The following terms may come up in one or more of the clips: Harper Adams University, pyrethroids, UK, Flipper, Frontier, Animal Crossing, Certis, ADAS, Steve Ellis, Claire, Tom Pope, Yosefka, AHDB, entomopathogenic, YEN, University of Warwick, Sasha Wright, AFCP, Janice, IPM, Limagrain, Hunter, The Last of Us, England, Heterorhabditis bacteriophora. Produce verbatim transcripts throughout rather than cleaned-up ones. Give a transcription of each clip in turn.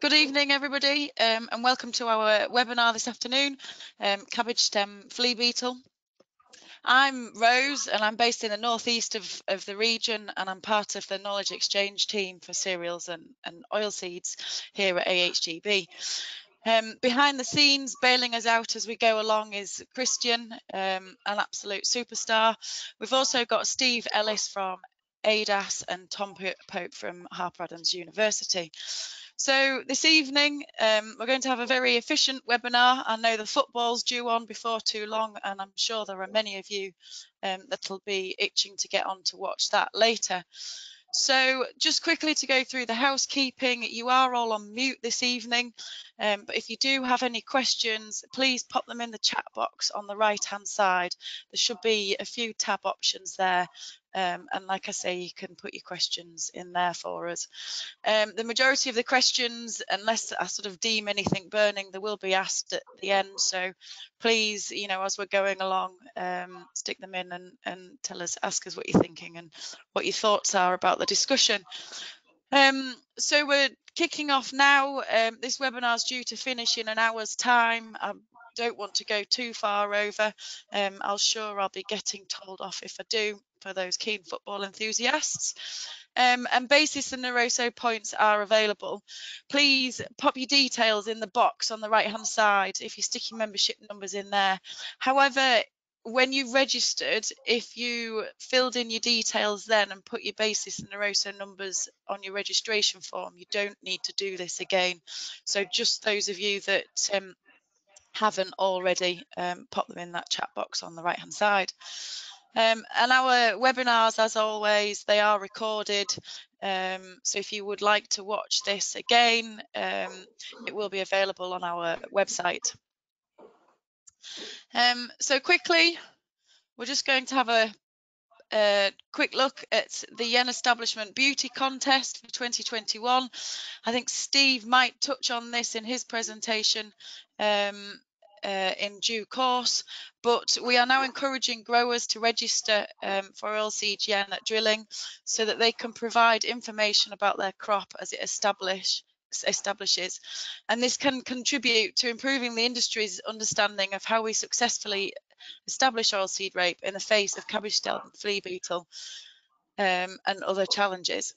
Good evening everybody, um, and welcome to our webinar this afternoon, um, cabbage stem flea beetle. I'm Rose and I'm based in the northeast of, of the region, and I'm part of the knowledge exchange team for cereals and, and oilseeds here at A H D B. Um, behind the scenes, bailing us out as we go along, is Christian, um, an absolute superstar. We've also got Steve Ellis from A D A S and Tom Pope from Harper Adams University. So this evening, um, we're going to have a very efficient webinar. I know the football's due on before too long, and I'm sure there are many of you um, that'll be itching to get on to watch that later. So just quickly to go through the housekeeping, you are all on mute this evening, um, but if you do have any questions, please pop them in the chat box on the right hand side. There should be a few tab options there, um, and like I say, you can put your questions in there for us. Um, the majority of the questions, unless I sort of deem anything burning, they will be asked at the end, so please, you know, as we're going along, um, stick them in and, and tell us, ask us what you're thinking and what your thoughts are about the discussion. Um, so we're kicking off now. Um, this webinar's due to finish in an hour's time. I don't want to go too far over. Um, I'm sure I'll be getting told off if I do, for those keen football enthusiasts. Um, and basis and Neuroso points are available. Please pop your details in the box on the right hand side if you're sticking membership numbers in there. However, when you registered, if you filled in your details then and put your basis and Neuroso numbers on your registration form, you don't need to do this again. So just those of you that um, haven't already, um, pop them in that chat box on the right hand side. Um, and our webinars, as always, they are recorded. Um, so if you would like to watch this again, um, it will be available on our website. Um, so quickly, we're just going to have a, a quick look at the YEN Establishment Beauty Contest for twenty twenty-one. I think Steve might touch on this in his presentation um, uh, in due course, but we are now encouraging growers to register um, for oilseed YEN at drilling so that they can provide information about their crop as it establishes. establishes and this can contribute to improving the industry's understanding of how we successfully establish oilseed rape in the face of cabbage stem flea beetle um, and other challenges.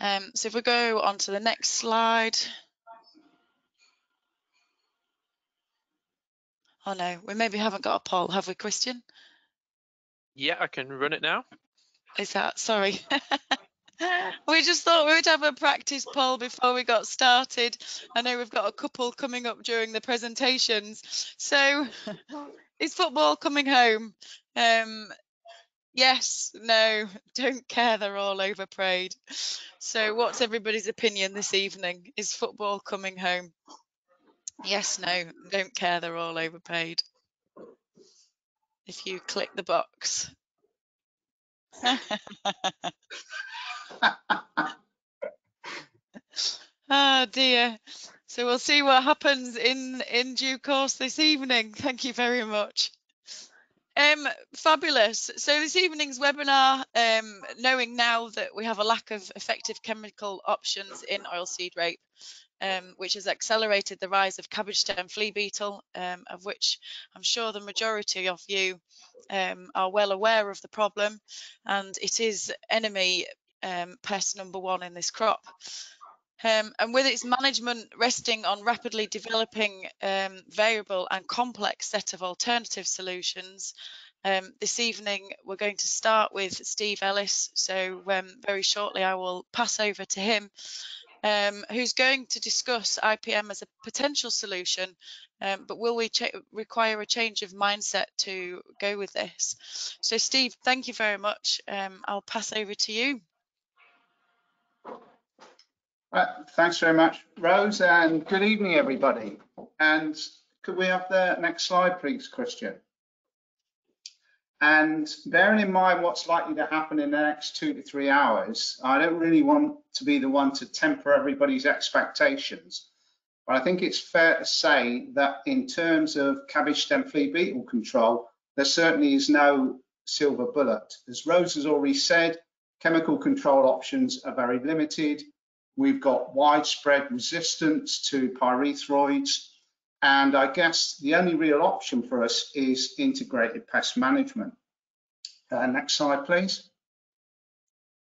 Um, so if we go on to the next slide. Oh no, we maybe haven't got a poll, have we, Christian? Yeah, I can run it now. Is that, sorry. We just thought we would have a practice poll before we got started. I know we've got a couple coming up during the presentations. So, is football coming home? Um, yes, no, don't care, they're all overprayed. So what's everybody's opinion this evening? Is football coming home? Yes, no, don't care, they're all overpaid. If you click the box. Oh dear, so we'll see what happens in in due course this evening. Thank you very much. Um fabulous. So this evening's webinar, um knowing now that we have a lack of effective chemical options in oilseed rape, Um, which has accelerated the rise of cabbage stem flea beetle, um, of which I'm sure the majority of you um, are well aware of the problem, and it is enemy um, pest number one in this crop. Um, and with its management resting on rapidly developing um, variable and complex set of alternative solutions, Um, this evening we're going to start with Steve Ellis, so um, very shortly I will pass over to him, um, who's going to discuss I P M as a potential solution, um, but will we require a change of mindset to go with this? So Steve, thank you very much. Um, I'll pass over to you. Right, thanks very much, Rose, and good evening, everybody. And could we have the next slide, please, Christian? And bearing in mind what's likely to happen in the next two to three hours, I don't really want to be the one to temper everybody's expectations, but I think it's fair to say that in terms of cabbage stem flea beetle control, there certainly is no silver bullet. As Rose has already said, chemical control options are very limited, We've got widespread resistance to pyrethroids. And I guess the only real option for us is integrated pest management. Uh, next slide, please.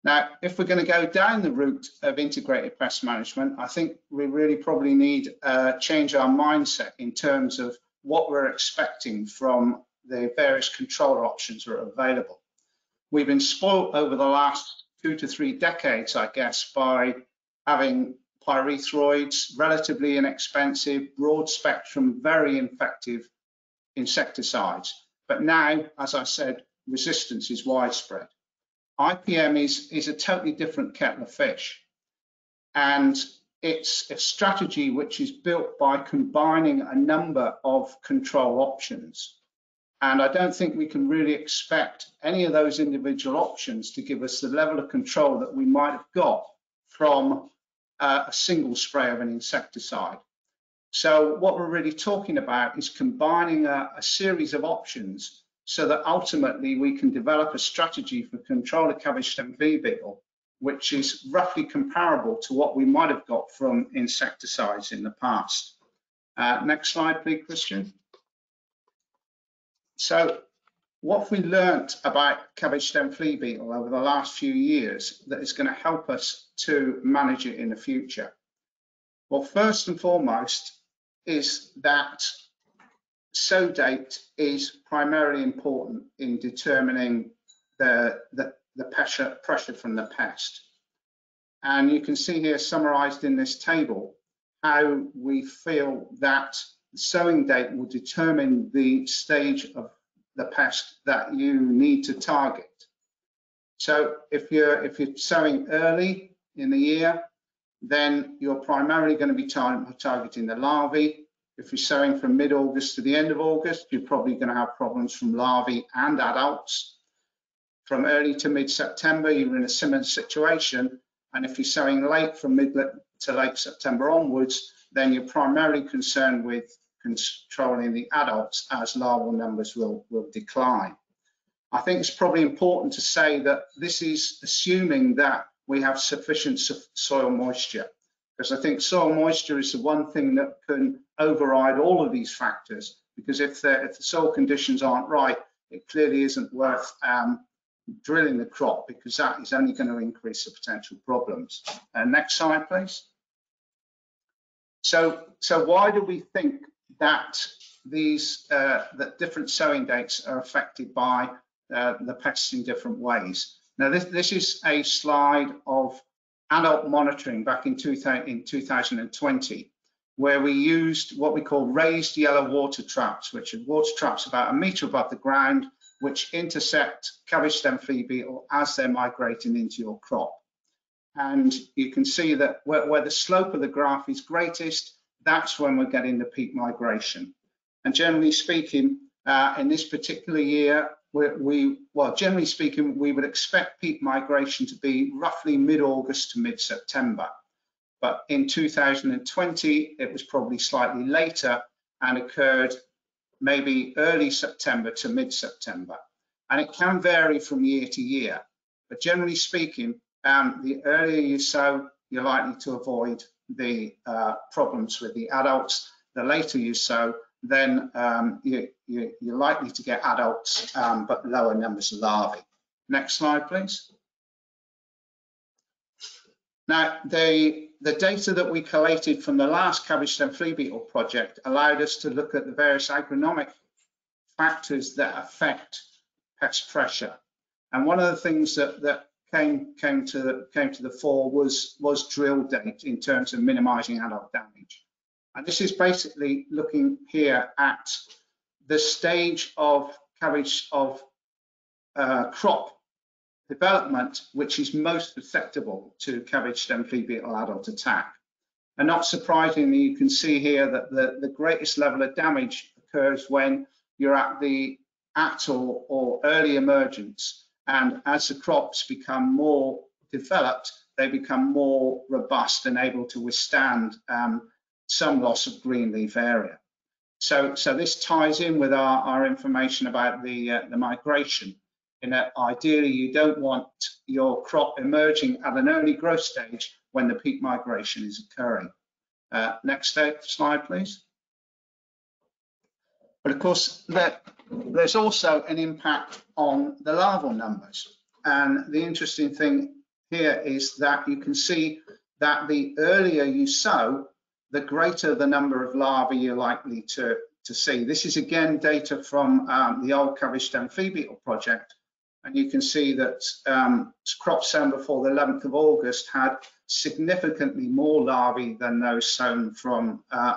Now, if we're going to go down the route of integrated pest management, I think we really probably need uh, change our mindset in terms of what we're expecting from the various control options that are available. We've been spoilt over the last two to three decades, I guess, by having pyrethroids, relatively inexpensive, broad spectrum, very effective insecticides. But now, as I said, resistance is widespread. I P M is, is a totally different kettle of fish. And it's a strategy which is built by combining a number of control options. And I don't think we can really expect any of those individual options to give us the level of control that we might have got from uh, a single spray of an insecticide. So what we're really talking about is combining a, a series of options so that ultimately we can develop a strategy for control of cabbage stem flea beetle, which is roughly comparable to what we might have got from insecticides in the past. Uh, next slide, please, Christian. So what we learnt about cabbage stem flea beetle over the last few years that is going to help us to manage it in the future? Well, first and foremost is that sow date is primarily important in determining the, the, the pressure, pressure from the pest. And you can see here summarized in this table how we feel that the sowing date will determine the stage of the pest that you need to target. So if you're, if you're sowing early in the year, then you're primarily going to be tar- targeting the larvae. If you're sowing from mid-August to the end of August, you're probably going to have problems from larvae and adults. From early to mid-September, you're in a similar situation. And if you're sowing late, from mid to late September onwards, then you're primarily concerned with controlling the adults as larval numbers will, will decline. I think it's probably important to say that this is assuming that we have sufficient soil moisture, because I think soil moisture is the one thing that can override all of these factors, because if the, if the soil conditions aren't right, it clearly isn't worth um, drilling the crop, because that is only going to increase the potential problems. Uh, next slide, please. So, so why do we think that these uh, that different sowing dates are affected by uh, the pests in different ways? Now, this, this is a slide of adult monitoring back in two thousand twenty, where we used what we call raised yellow water traps, which are water traps about a metre above the ground, which intercept cabbage stem flea beetle as they're migrating into your crop. And you can see that where, where the slope of the graph is greatest, that's when we're getting the peak migration. And generally speaking, uh, in this particular year, we, we, well, generally speaking, we would expect peak migration to be roughly mid-August to mid-September. But in two thousand twenty, it was probably slightly later and occurred maybe early September to mid-September. And it can vary from year to year. But generally speaking, um, the earlier you sow, you're likely to avoid the uh, problems with the adults. The later you sow, then um, you, you, you're likely to get adults, um, but lower numbers of larvae. Next slide, please. Now, the, the data that we collated from the last cabbage stem flea beetle project allowed us to look at the various agronomic factors that affect pest pressure. And one of the things that, that came, came, to the, came to the fore was, was drill date in terms of minimizing adult damage. And this is basically looking here at the stage of cabbage of uh, crop development, which is most susceptible to cabbage stem flea beetle adult attack. And not surprisingly, you can see here that the, the greatest level of damage occurs when you're at the at or, or early emergence. And as the crops become more developed, they become more robust and able to withstand um, some loss of green leaf area. So, so this ties in with our, our information about the, uh, the migration. in that ideally you don't want your crop emerging at an early growth stage when the peak migration is occurring. Uh, next slide, please. But of course, there, there's also an impact on the larval numbers. And the interesting thing here is that you can see that the earlier you sow, the greater the number of larvae you're likely to, to see. This is again data from um, the old cabbage stem flea beetle project. And you can see that um, crops sown before the eleventh of August had significantly more larvae than those sown from, uh,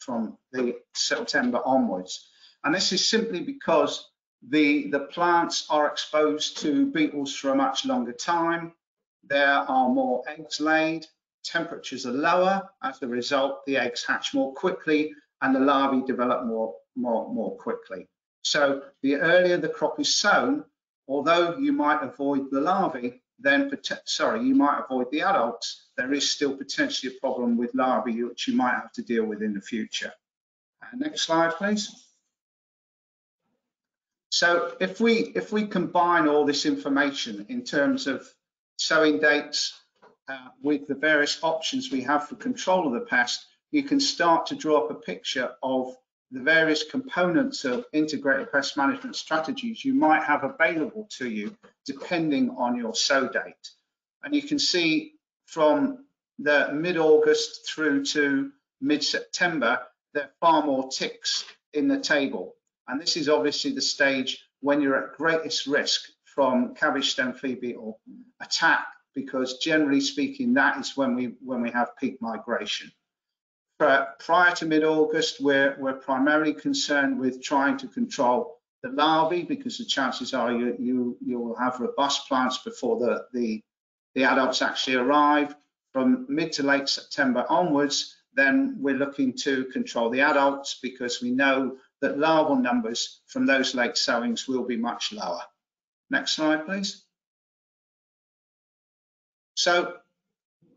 from the September onwards. And this is simply because the, the plants are exposed to beetles for a much longer time. There are more eggs laid, temperatures are lower. As a result, the eggs hatch more quickly and the larvae develop more, more, more quickly. So the earlier the crop is sown, although you might avoid the larvae, then, sorry, you might avoid the adults, there is still potentially a problem with larvae which you might have to deal with in the future. Uh, next slide, please. So if we, if we combine all this information in terms of sowing dates uh, with the various options we have for control of the pest, you can start to draw up a picture of the various components of integrated pest management strategies you might have available to you depending on your sow date. And you can see from the mid-August through to mid-September, there are far more ticks in the table. And this is obviously the stage when you're at greatest risk from cabbage stem flea beetle attack, because generally speaking, that is when we, when we have peak migration. But prior to mid-August, we're, we're primarily concerned with trying to control the larvae, because the chances are you, you, you will have robust plants before the, the, the adults actually arrive. From mid to late September onwards, then we're looking to control the adults, because we know that larval numbers from those late sowings will be much lower. Next slide, please. So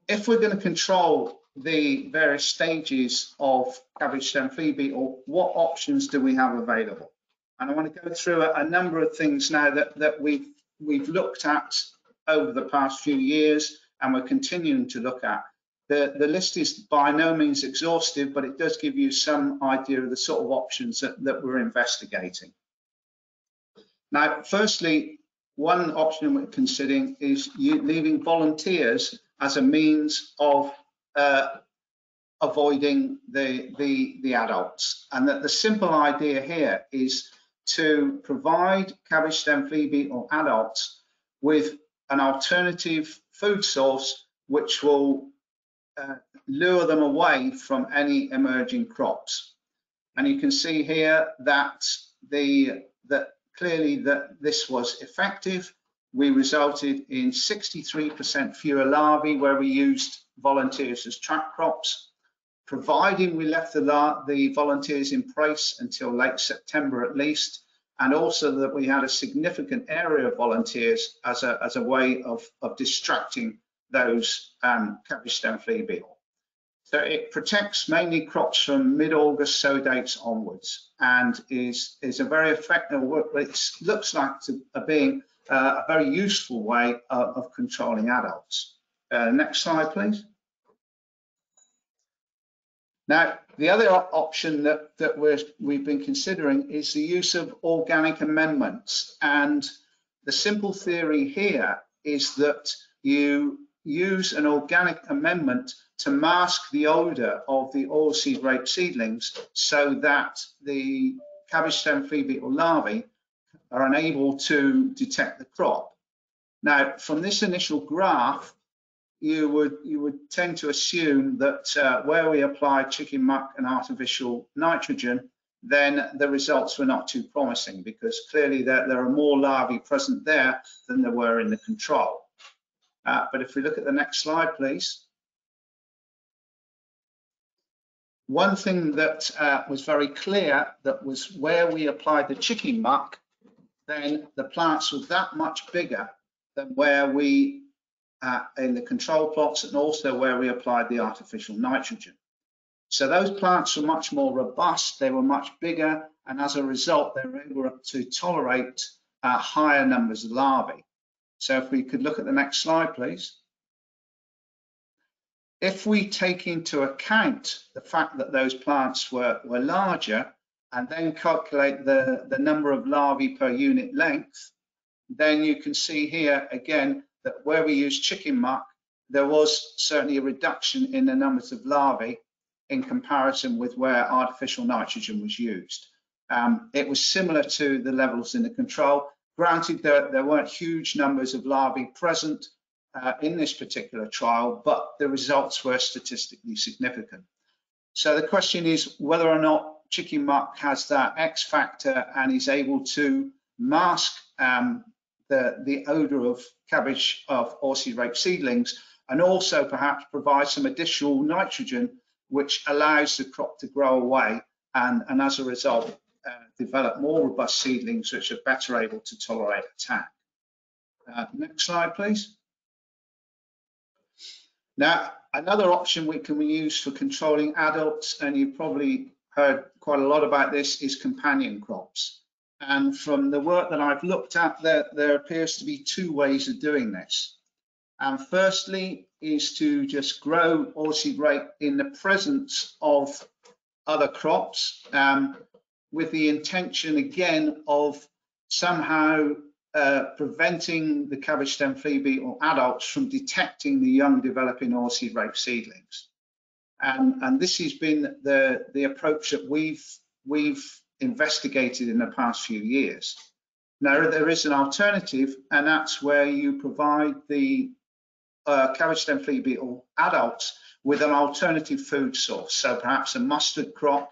if we're going to control the various stages of cabbage stem flea beetle, what options do we have available? And I want to go through a, a number of things now that, that we've, we've looked at over the past few years and we're continuing to look at. The, the list is by no means exhaustive, but it does give you some idea of the sort of options that, that we're investigating. Now, firstly, one option we're considering is you leaving volunteers as a means of uh, avoiding the, the, the adults. And that the simple idea here is to provide cabbage stem flea beetle adults with an alternative food source which will Uh, lure them away from any emerging crops. And you can see here that the that clearly that this was effective. We resulted in sixty-three percent fewer larvae where we used volunteers as track crops, providing we left the lar the volunteers in place until late September at least, and also that we had a significant area of volunteers as a as a way of of distracting those um, cabbage stem flea beetle. So it protects mainly crops from mid-August sow dates onwards, and is, is a very effective, it looks like to uh, being uh, a very useful way of, of controlling adults. Uh, next slide, please. Now, the other option that, that we're, we've been considering is the use of organic amendments. And the simple theory here is that you use an organic amendment to mask the odor of the oilseed rape seedlings so that the cabbage stem flea beetle larvae are unable to detect the crop. Now, from this initial graph, you would, you would tend to assume that uh, where we apply chicken muck and artificial nitrogen, then the results were not too promising, because clearly there, there are more larvae present there than there were in the control. Uh, but if we look at the next slide, please. One thing that uh, was very clear, that was where we applied the chicken muck, then the plants were that much bigger than where we, uh, in the control plots, and also where we applied the artificial nitrogen. So those plants were much more robust, they were much bigger, and as a result, they were able to tolerate uh, higher numbers of larvae. So if we could look at the next slide, please. If we take into account the fact that those plants were, were larger and then calculate the, the number of larvae per unit length, then you can see here again that where we use chicken muck, there was certainly a reduction in the numbers of larvae in comparison with where artificial nitrogen was used. Um, it was similar to the levels in the control. Granted, there, there weren't huge numbers of larvae present uh, in this particular trial, but the results were statistically significant. So the question is whether or not chicken muck has that X factor and is able to mask um, the, the odor of cabbage of oilseed rape seedlings, and also perhaps provide some additional nitrogen which allows the crop to grow away and, and as a result, uh, develop more robust seedlings which are better able to tolerate attack. Uh, next slide, please. Now, another option we can use for controlling adults, and you've probably heard quite a lot about this, is companion crops. And from the work that I've looked at, there, there appears to be two ways of doing this. And firstly is to just grow oilseed rape in the presence of other crops um, with the intention again of somehow uh, preventing the cabbage stem flea beetle adults from detecting the young developing oilseed rape seedlings. And, and this has been the, the approach that we've, we've investigated in the past few years. Now, there is an alternative, and that's where you provide the Uh, cabbage stem flea beetle adults with an alternative food source, so perhaps a mustard crop,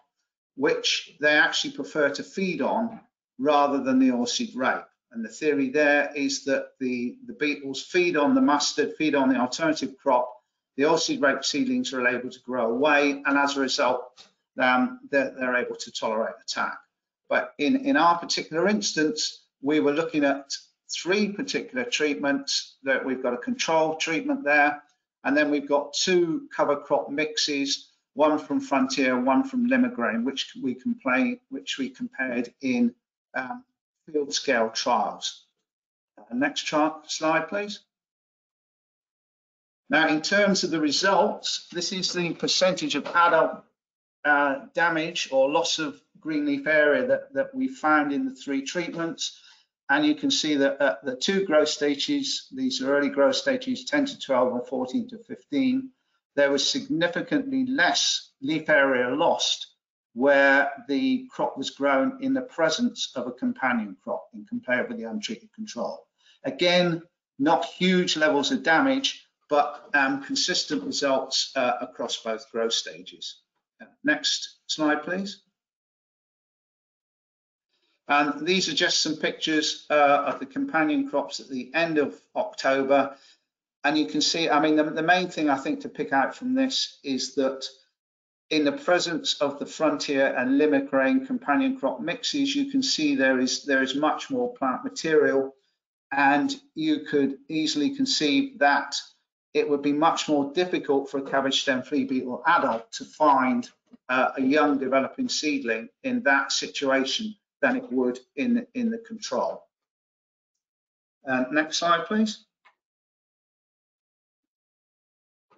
which they actually prefer to feed on rather than the oilseed rape. And the theory there is that the, the beetles feed on the mustard, feed on the alternative crop, the oilseed rape seedlings are able to grow away, and as a result, um, they're, they're able to tolerate attack. But in, in our particular instance, we were looking at three particular treatments. That we've got a control treatment there, and then we've got two cover crop mixes, one from Frontier, one from Limagrain, which we complain, which we compared in um, field scale trials. Uh, next chart, slide, please. Now, in terms of the results, this is the percentage of adult uh, damage or loss of green leaf area that, that we found in the three treatments. And you can see that at the two growth stages, these early growth stages, ten to twelve and fourteen to fifteen, there was significantly less leaf area lost where the crop was grown in the presence of a companion crop and compared with the untreated control. Again, not huge levels of damage, but um, consistent results uh, across both growth stages. Next slide, please. And these are just some pictures uh, of the companion crops at the end of October. And you can see, I mean, the, the main thing I think to pick out from this is that in the presence of the Frontier and Limagrain companion crop mixes, you can see there is, there is much more plant material. And you could easily conceive that it would be much more difficult for a cabbage stem flea beetle adult to find uh, a young developing seedling in that situation than it would in, in the control. Uh, next slide, please.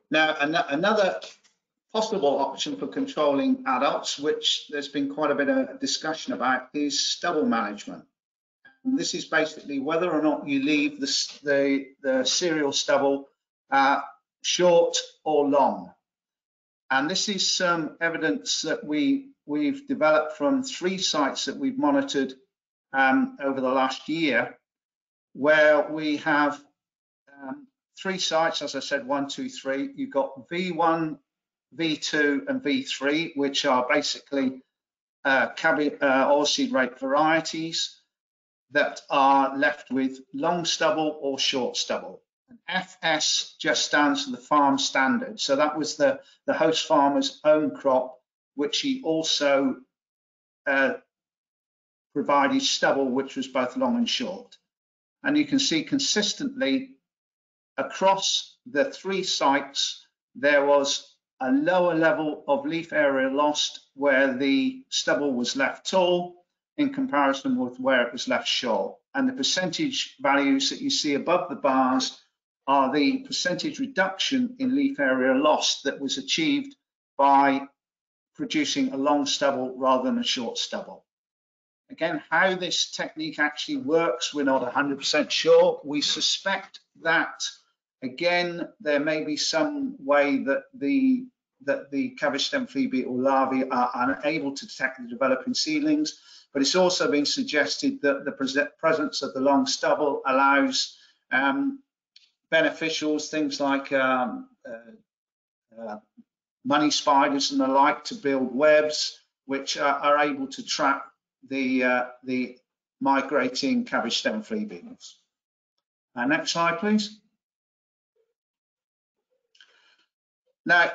Now, an another possible option for controlling adults, which there's been quite a bit of discussion about, is stubble management. And this is basically whether or not you leave the, the, the cereal stubble uh, short or long. And this is some evidence that we we've developed from three sites that we've monitored um, over the last year, where we have um, three sites, as I said, one, two, three. You've got V one, V two, and V three, which are basically uh, cabbage, uh, oilseed rape varieties that are left with long stubble or short stubble. And F S just stands for the farm standard. So that was the, the host farmer's own crop, which he also uh, provided stubble, which was both long and short. And you can see consistently across the three sites, there was a lower level of leaf area lost where the stubble was left tall in comparison with where it was left short. and the percentage values that you see above the bars are the percentage reduction in leaf area loss that was achieved by producing a long stubble rather than a short stubble. Again, how this technique actually works, we're not one hundred percent sure. We suspect that, again, there may be some way that the that the cabbage stem flea beetle larvae are unable to detect the developing seedlings, but it's also been suggested that the presence of the long stubble allows um, beneficials, things like um, uh, uh, money spiders and the like, to build webs which are, are able to trap the uh, the migrating cabbage stem flea beetles. Uh, next slide, please. Now,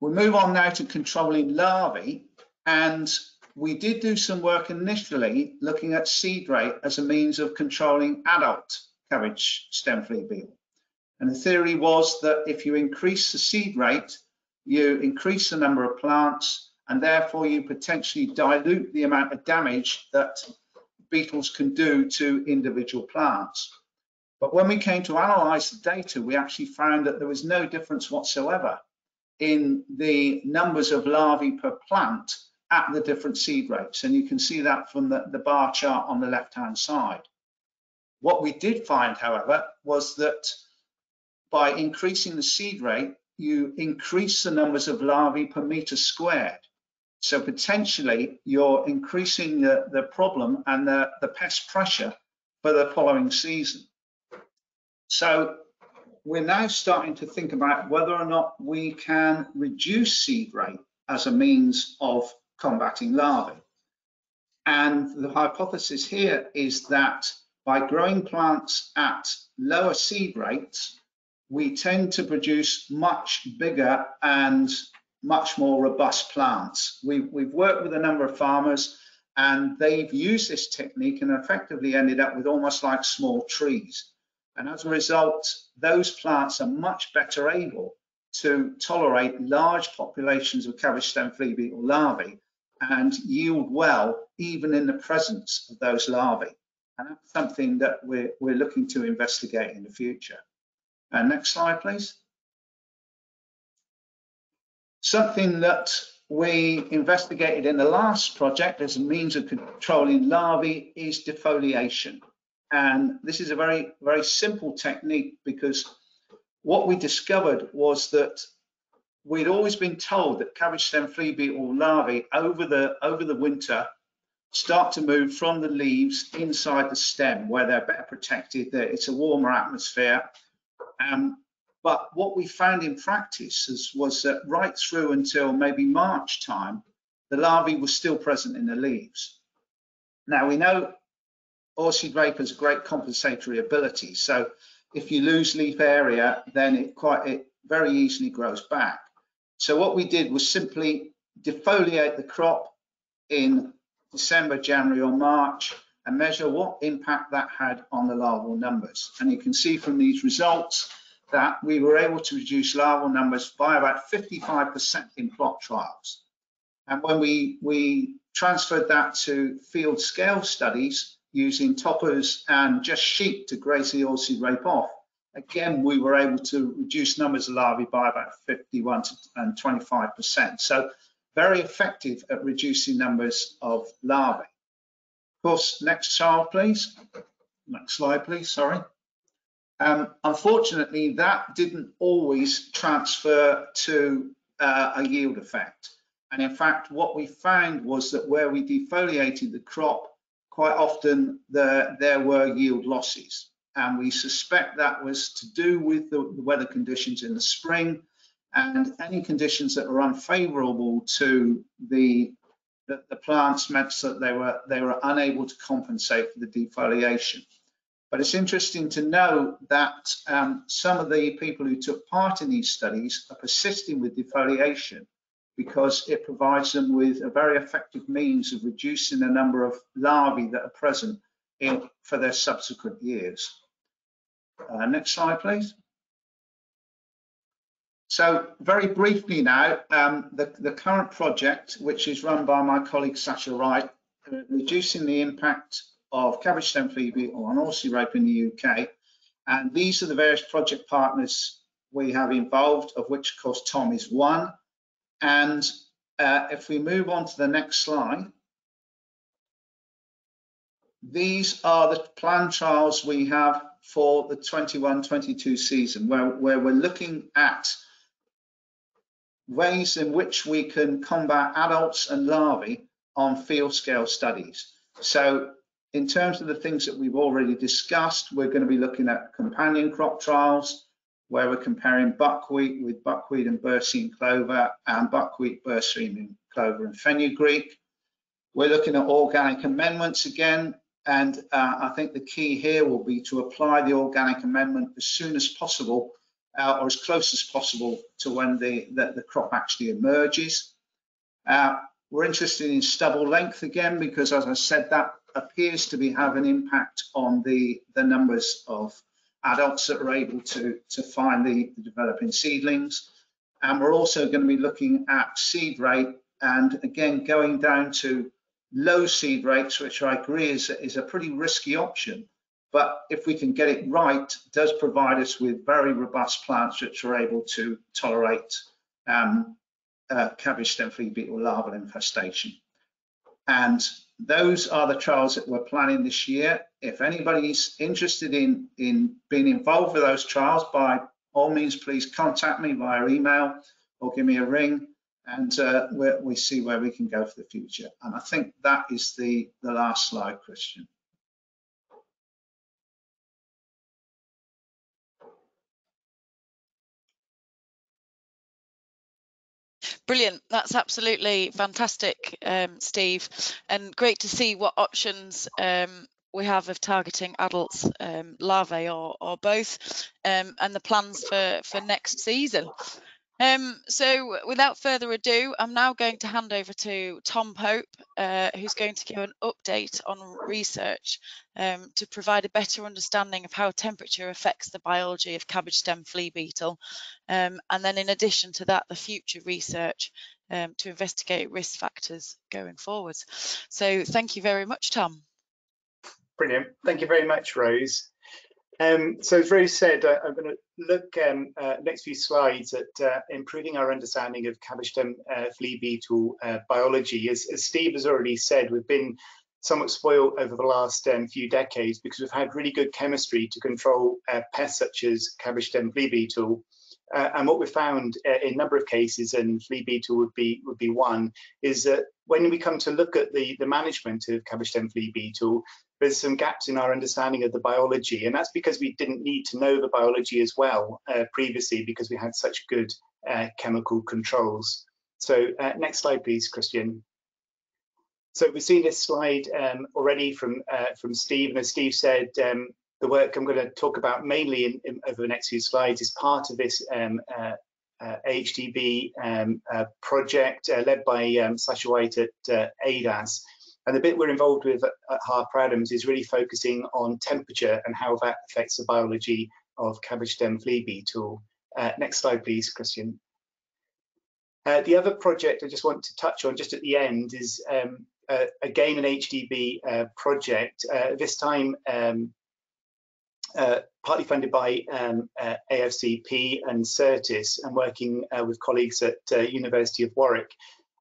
we'll move on now to controlling larvae, and we did do some work initially looking at seed rate as a means of controlling adult cabbage stem flea beetle. And the theory was that if you increase the seed rate, you increase the number of plants, and therefore you potentially dilute the amount of damage that beetles can do to individual plants. But when we came to analyze the data, we actually found that there was no difference whatsoever in the numbers of larvae per plant at the different seed rates. And you can see that from the, the bar chart on the left-hand side. What we did find, however, was that by increasing the seed rate, you increase the numbers of larvae per meter squared. So potentially you're increasing the, the problem and the, the pest pressure for the following season. So we're now starting to think about whether or not we can reduce seed rate as a means of combating larvae. And the hypothesis here is that by growing plants at lower seed rates, we tend to produce much bigger and much more robust plants. We've, we've worked with a number of farmers, and they've used this technique and effectively ended up with almost like small trees. And as a result, those plants are much better able to tolerate large populations of cabbage stem flea beetle larvae and yield well, even in the presence of those larvae. And that's something that we're, we're looking to investigate in the future. And next slide, please. Something that we investigated in the last project as a means of controlling larvae is defoliation. And this is a very, very simple technique, because what we discovered was that we'd always been told that cabbage stem flea beetle larvae over the, over the winter start to move from the leaves inside the stem where they're better protected, that it's a warmer atmosphere. Um, but what we found in practice is, was that right through until maybe March time, the larvae were still present in the leaves. Now, we know Orchid rape has great compensatory ability, so if you lose leaf area, then it quite it very easily grows back. So what we did was simply defoliate the crop in December, January, or March, and measure what impact that had on the larval numbers. And you can see from these results that we were able to reduce larval numbers by about fifty-five percent in plot trials. And when we we transferred that to field scale studies, using toppers and just sheep to graze the Orchid rape off, again, we were able to reduce numbers of larvae by about fifty-one and twenty-five percent. So very effective at reducing numbers of larvae. Of course, next slide, please. Next slide, please, sorry. Um, unfortunately, that didn't always transfer to uh, a yield effect. And in fact, what we found was that where we defoliated the crop, quite often the, there were yield losses, and we suspect that was to do with the, the weather conditions in the spring and any conditions that were unfavorable to the, the, the plants meant that they were, they were unable to compensate for the defoliation. But it's interesting to know that um, some of the people who took part in these studies are persisting with defoliation, because it provides them with a very effective means of reducing the number of larvae that are present in, for their subsequent years. Uh, next slide, please. So very briefly now, um, the, the current project, which is run by my colleague Sasha Wright, reducing the impact of cabbage stem Phoebe or an Aussie rape in the U K. And these are the various project partners we have involved, of which, of course, Tom is one. And uh, if we move on to the next slide, these are the planned trials we have for the twenty-one twenty-two season, where, where we're looking at ways in which we can combat adults and larvae on field scale studies. So in terms of the things that we've already discussed, we're going to be looking at companion crop trials, where we're comparing buckwheat with buckwheat and bursine clover, and buckwheat, bursine clover and fenugreek. We're looking at organic amendments again, and uh, I think the key here will be to apply the organic amendment as soon as possible, Uh, or as close as possible to when the, the, the crop actually emerges. Uh, we're interested in stubble length again, because as I said, that appears to be have an impact on the, the numbers of adults that are able to, to find the, the developing seedlings. And we're also going to be looking at seed rate, and again, going down to low seed rates, which I agree is, is a pretty risky option. But if we can get it right, it does provide us with very robust plants which are able to tolerate um, uh, cabbage stem flea beetle larval infestation. And those are the trials that we're planning this year. If anybody's interested in, in being involved with those trials, by all means, please contact me via email or give me a ring, and uh, we see where we can go for the future. And I think that is the, the last slide, Christian. Brilliant. That's absolutely fantastic, um, Steve, and great to see what options um, we have of targeting adults, um, larvae or, or both, um, and the plans for, for next season. Um, so without further ado, I'm now going to hand over to Tom Pope, uh, who's going to give an update on research um, to provide a better understanding of how temperature affects the biology of cabbage stem flea beetle. Um, and then in addition to that, the future research um, to investigate risk factors going forwards. So thank you very much, Tom. Brilliant. Thank you very much, Rose. Um, so as Rose said, uh, I'm going to look um, uh, next few slides at uh, improving our understanding of cabbage stem uh, flea beetle uh, biology. As, as Steve has already said, we've been somewhat spoiled over the last um, few decades because we've had really good chemistry to control uh, pests such as cabbage stem flea beetle. Uh, and what we found uh, in a number of cases, and flea beetle would be would be one, is that when we come to look at the, the management of cabbage stem flea beetle, there's some gaps in our understanding of the biology. And that's because we didn't need to know the biology as well uh, previously, because we had such good uh, chemical controls. So uh, next slide, please, Christian. So we've seen this slide um, already from, uh, from Steve, and as Steve said, um, the work I'm going to talk about mainly in, in, over the next few slides is part of this um, uh, uh, A H D B um, uh, project uh, led by um, Sasha Wright at uh, A D A S. And the bit we're involved with at, at Harper Adams is really focusing on temperature and how that affects the biology of cabbage stem flea beetle. Uh, next slide, please, Christian. Uh, the other project I just want to touch on just at the end is um, uh, again an H D B uh, project, uh, this time um, Uh, partly funded by um, uh, A F C P and Certis, and working uh, with colleagues at uh, University of Warwick.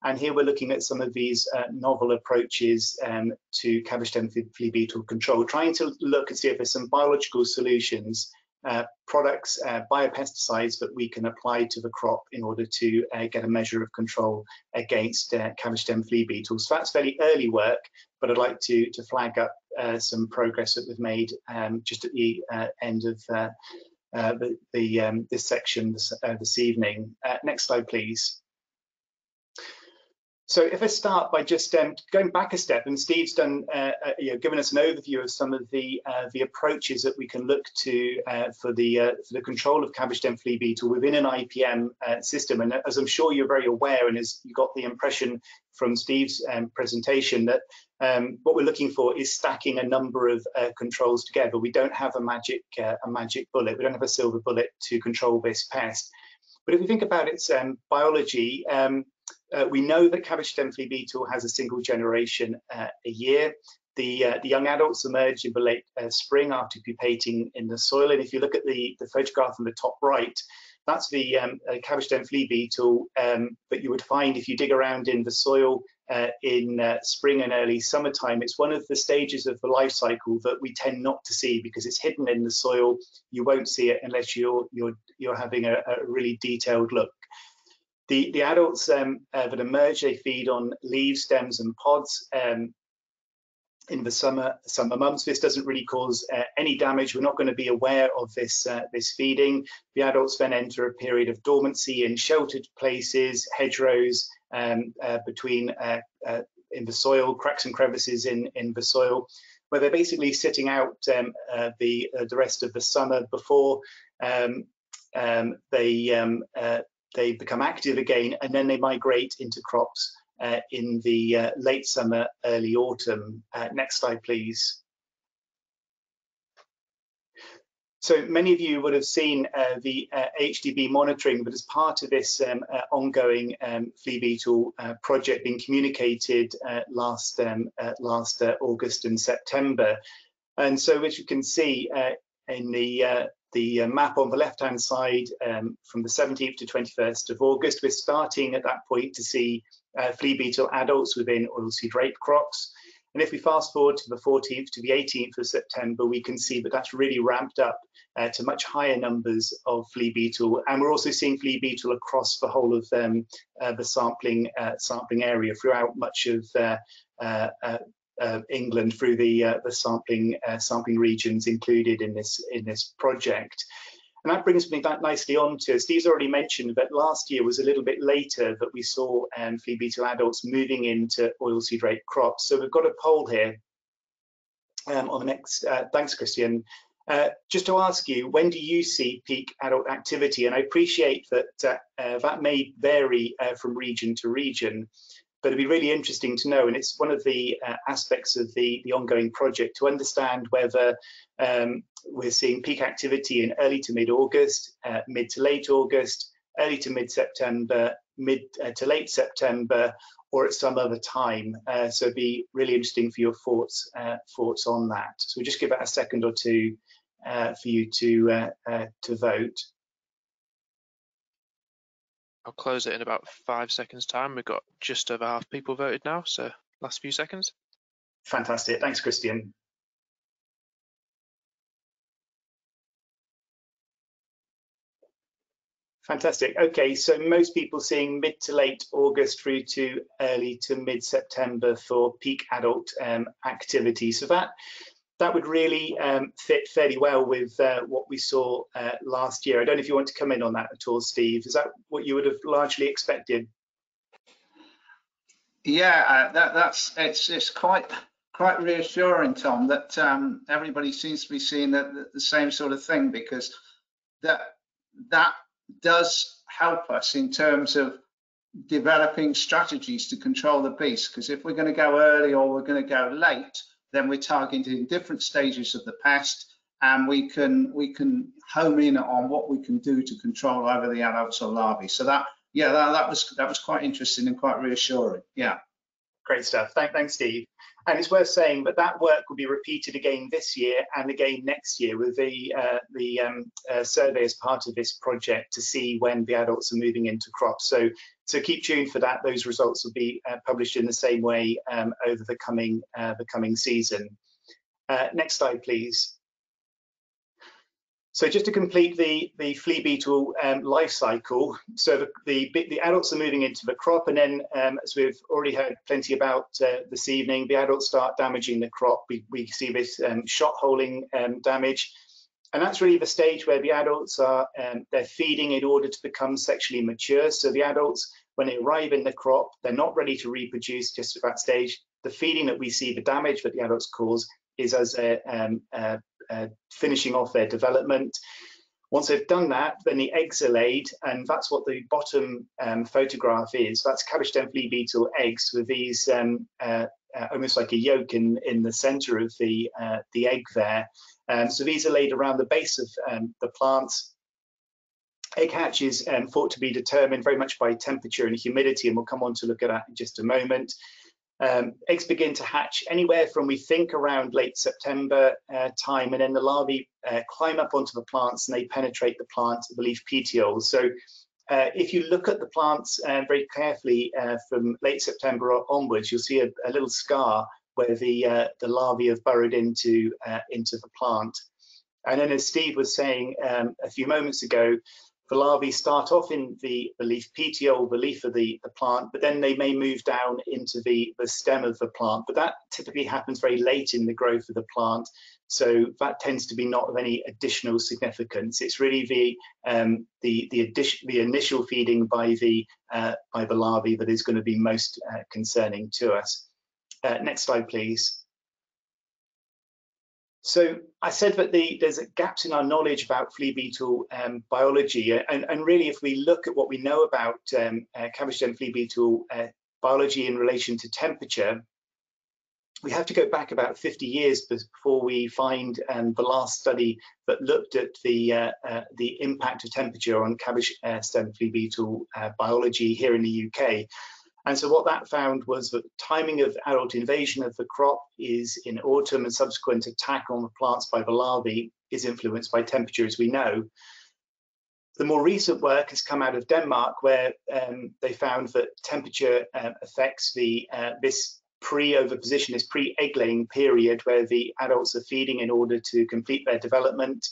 And here we're looking at some of these uh, novel approaches um, to cabbage stem flea beetle control, trying to look and see if there's some biological solutions, uh, products, uh, biopesticides that we can apply to the crop in order to uh, get a measure of control against uh, cabbage stem flea beetles. So that's fairly early work, but I'd like to, to flag up Uh, some progress that we've made um, just at the uh, end of uh, uh, the, the um, this section this, uh, this evening. Uh, next slide, please. So if I start by just um, going back a step, and Steve's done, uh, uh, you know, given us an overview of some of the uh, the approaches that we can look to uh, for the uh, for the control of cabbage stem flea beetle within an I P M uh, system. And as I'm sure you're very aware, and as you got the impression from Steve's um, presentation, that um, what we're looking for is stacking a number of uh, controls together. We don't have a magic uh, a magic bullet. We don't have a silver bullet to control this pest. But if we think about its um, biology, um, Uh, we know that cabbage stem flea beetle has a single generation uh, a year. The, uh, the young adults emerge in the late uh, spring after pupating in the soil. And if you look at the, the photograph on the top right, that's the um, cabbage-stem flea beetle um, that you would find if you dig around in the soil uh, in uh, spring and early summertime. It's one of the stages of the life cycle that we tend not to see because it's hidden in the soil. You won't see it unless you're, you're, you're having a, a really detailed look. The, the adults um, uh, that emerge, they feed on leaves, stems and pods. Um, in the summer summer months, this doesn't really cause uh, any damage. We're not going to be aware of this uh, this feeding. The adults then enter a period of dormancy in sheltered places, hedgerows, um, uh, between uh, uh, in the soil, cracks and crevices in in the soil, where they're basically sitting out um, uh, the uh, the rest of the summer before um, um, they um, uh, they become active again, and then they migrate into crops Uh, in the uh, late summer, early autumn. Uh, next slide, please. So many of you would have seen uh, the uh, A H D B monitoring, but as part of this um, uh, ongoing um, flea beetle uh, project being communicated uh, last um, uh, last uh, August and September. And so as you can see uh, in the uh, The map on the left-hand side, um, from the seventeenth to twenty-first of August, we're starting at that point to see uh, flea beetle adults within oilseed rape crops. And if we fast forward to the fourteenth to the eighteenth of September, we can see that that's really ramped up uh, to much higher numbers of flea beetle. And we're also seeing flea beetle across the whole of um, uh, the sampling uh, sampling area throughout much of uh, uh, uh, Uh, England through the uh, the sampling uh, sampling regions included in this in this project. And that brings me back nicely on to, Steve's already mentioned that last year was a little bit later that we saw um, flea beetle adults moving into oilseed rape crops. So we've got a poll here um, on the next, uh, thanks Christian, uh, just to ask you, when do you see peak adult activity? And I appreciate that uh, uh, that may vary uh, from region to region, but it'd be really interesting to know, and it's one of the uh, aspects of the, the ongoing project, to understand whether um, we're seeing peak activity in early to mid-August, uh, mid to late August, early to mid-September, mid uh, to late September, or at some other time. Uh, so it'd be really interesting for your thoughts, uh, thoughts on that. So we'll just give it a second or two uh, for you to, uh, uh, to vote. I'll close it in about five seconds time. We've got just over half people voted now, so last few seconds. Fantastic, thanks Christian. Fantastic, okay, so most people seeing mid to late August through to early to mid-September for peak adult um, activity. So that That would really um, fit fairly well with uh, what we saw uh, last year. I don't know if you want to come in on that at all, Steve. Is that what you would have largely expected? Yeah, uh, that, that's it's it's quite quite reassuring, Tom, that um, everybody seems to be seeing the, the same sort of thing, because that that does help us in terms of developing strategies to control the beast. Because if we're going to go early or we're going to go late, then we're targeting different stages of the pest, and we can we can home in on what we can do to control either the adults or larvae. So that yeah, that, that was that was quite interesting and quite reassuring. Yeah, great stuff. Thank, thanks, Steve. And it's worth saying that that work will be repeated again this year and again next year with the uh, the um, uh, survey as part of this project to see when the adults are moving into crops. So. So keep tuned for that. Those results will be uh, published in the same way um, over the coming uh, the coming season. Uh, next slide, please. So just to complete the the flea beetle um, life cycle, so the, the the adults are moving into the crop, and then um, as we've already heard plenty about uh, this evening, the adults start damaging the crop. We we see this um, shot holing um, damage. And that's really the stage where the adults are um, they're feeding in order to become sexually mature. So the adults, when they arrive in the crop, they're not ready to reproduce just at that stage. The feeding that we see, the damage that the adults cause, is as a, um, uh, uh, finishing off their development. Once they've done that, then the eggs are laid, and that's what the bottom um, photograph is. That's cabbage-stem flea beetle eggs with these um, uh, uh, almost like a yolk in in the centre of the uh, the egg there. Um, so these are laid around the base of um, the plants. Egg hatch is um, thought to be determined very much by temperature and humidity, and we'll come on to look at that in just a moment. Um, eggs begin to hatch anywhere from, we think, around late September uh, time, and then the larvae uh, climb up onto the plants and they penetrate the plant, the leaf petioles. So uh, if you look at the plants uh, very carefully uh, from late September onwards, you'll see a, a little scar where the, uh, the larvae have burrowed into, uh, into the plant. And then, as Steve was saying um, a few moments ago, the larvae start off in the, the leaf petiole, the leaf of the, the plant, but then they may move down into the, the stem of the plant. But that typically happens very late in the growth of the plant, so that tends to be not of any additional significance. It's really the um, the the, addition, the initial feeding by the uh, by the larvae that is going to be most uh, concerning to us. Uh, next slide, please. So I said that the, there's gaps in our knowledge about flea beetle um, biology, and, and really if we look at what we know about um, uh, cabbage stem flea beetle uh, biology in relation to temperature, we have to go back about fifty years before we find um, the last study that looked at the, uh, uh, the impact of temperature on cabbage uh, stem flea beetle uh, biology here in the U K. And so what that found was that timing of adult invasion of the crop is in autumn, and subsequent attack on the plants by the larvae is influenced by temperature, as we know. The more recent work has come out of Denmark, where um, they found that temperature uh, affects the uh, this pre-overposition, this pre-egg-laying period where the adults are feeding in order to complete their development.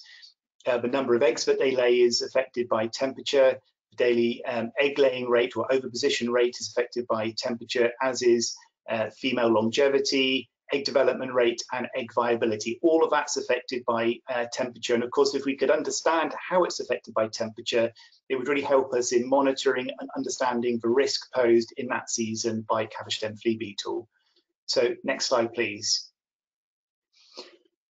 Uh, the number of eggs that they lay is affected by temperature. Daily um, egg laying rate or overposition rate is affected by temperature, as is uh, female longevity, egg development rate and egg viability. All of that's affected by uh, temperature, and of course if we could understand how it's affected by temperature, it would really help us in monitoring and understanding the risk posed in that season by cabbage stem flea beetle. So next slide please.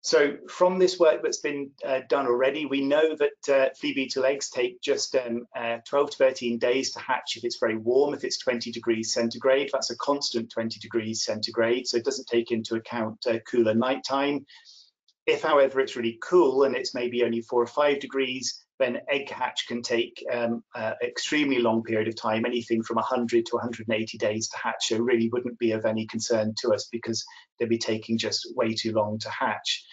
So from this work that's been uh, done already, we know that uh, flea beetle eggs take just um, uh, twelve to thirteen days to hatch if it's very warm, if it's twenty degrees centigrade. That's a constant twenty degrees centigrade, so it doesn't take into account uh, cooler nighttime. If, however, it's really cool and it's maybe only four or five degrees, then egg hatch can take um, uh, extremely long period of time, anything from one hundred to one hundred eighty days to hatch. So really wouldn't be of any concern to us because they'd be taking just way too long to hatch.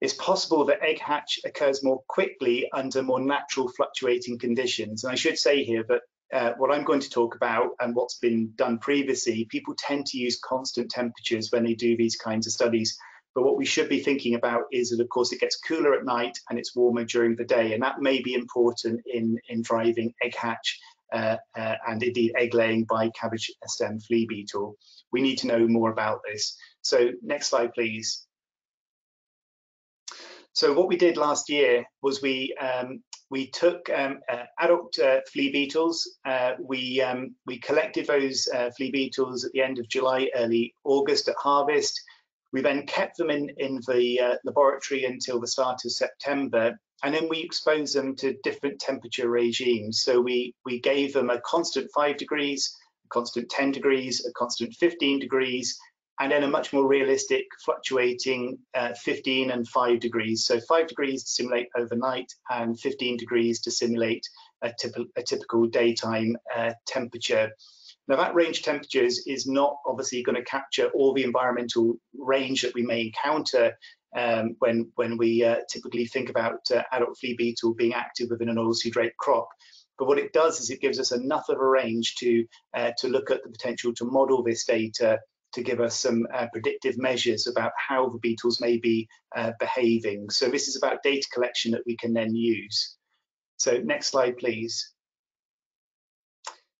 It's possible that egg hatch occurs more quickly under more natural fluctuating conditions. And I should say here that uh, what I'm going to talk about and what's been done previously, people tend to use constant temperatures when they do these kinds of studies. But what we should be thinking about is that, of course, it gets cooler at night and it's warmer during the day, and that may be important in, in driving egg hatch uh, uh, and indeed egg laying by cabbage stem flea beetle. We need to know more about this. So next slide, please. So what we did last year was we um, we took um, uh, adult uh, flea beetles. Uh, we um, we collected those uh, flea beetles at the end of July, early August at harvest. We then kept them in, in the uh, laboratory until the start of September, and then we exposed them to different temperature regimes. So we, we gave them a constant five degrees, a constant ten degrees, a constant fifteen degrees, and then a much more realistic fluctuating uh, fifteen and five degrees. So five degrees to simulate overnight and fifteen degrees to simulate a, typ- a typical daytime uh, temperature. Now, that range of temperatures is not obviously going to capture all the environmental range that we may encounter um, when, when we uh, typically think about uh, adult flea beetle being active within an oilseed rape crop. But what it does is it gives us enough of a range to, uh, to look at the potential to model this data to give us some uh, predictive measures about how the beetles may be uh, behaving. So this is about data collection that we can then use. So next slide, please.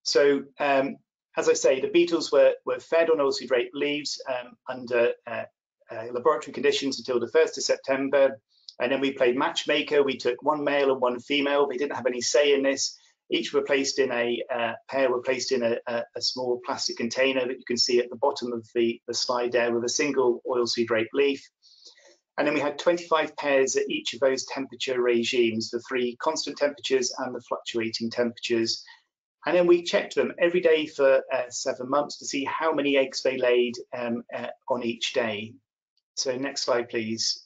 So, um, as I say, the beetles were, were fed on oilseed rape leaves um, under uh, uh, laboratory conditions until the first of September. And then we played matchmaker. We took one male and one female. They didn't have any say in this. Each were placed in a uh, pair were placed in a, a, a small plastic container that you can see at the bottom of the, the slide there with a single oilseed rape leaf. And then we had twenty-five pairs at each of those temperature regimes, the three constant temperatures and the fluctuating temperatures. And then we checked them every day for uh, seven months to see how many eggs they laid um, uh, on each day. So next slide, please.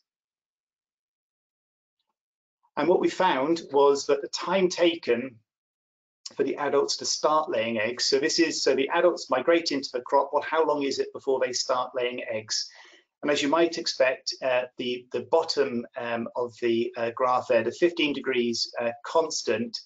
And what we found was that the time taken for the adults to start laying eggs. So this is, so the adults migrate into the crop. Well, how long is it before they start laying eggs? And as you might expect, uh, the, the bottom um, of the uh, graph there, the fifteen degrees uh, constant,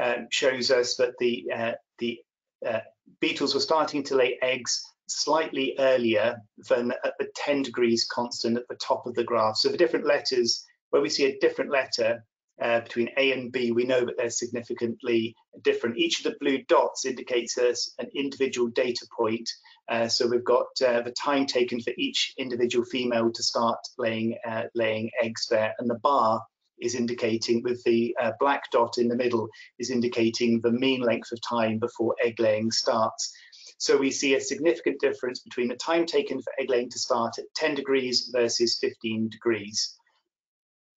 um, shows us that the, uh, the uh, beetles were starting to lay eggs slightly earlier than at the ten degrees constant at the top of the graph. So the different letters, where we see a different letter uh, between A and B, we know that they're significantly different. Each of the blue dots indicates us an individual data point. Uh, so we've got uh, the time taken for each individual female to start laying, uh, laying eggs there. And the bar is indicating, with the uh, black dot in the middle, is indicating the mean length of time before egg laying starts. So we see a significant difference between the time taken for egg laying to start at ten degrees versus fifteen degrees.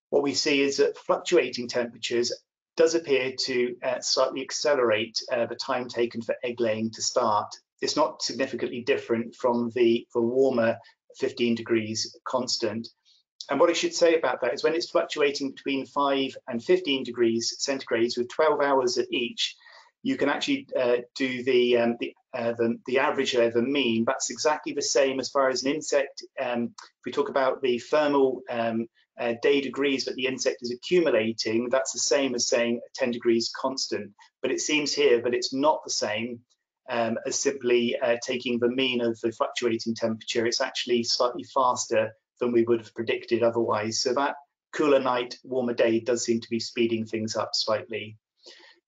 What we see is that fluctuating temperatures does appear to uh, slightly accelerate uh, the time taken for egg laying to start. It's not significantly different from the, the warmer fifteen degrees constant. And what I should say about that is when it's fluctuating between five and fifteen degrees centigrades with twelve hours at each, you can actually uh, do the, um, the, uh, the, the average there, the mean. That's exactly the same as far as an insect. Um, if we talk about the thermal um, uh, day degrees that the insect is accumulating, that's the same as saying ten degrees constant. But it seems here that it's not the same um, as simply uh, taking the mean of the fluctuating temperature. It's actually slightly faster than we would have predicted otherwise. So that cooler night, warmer day does seem to be speeding things up slightly.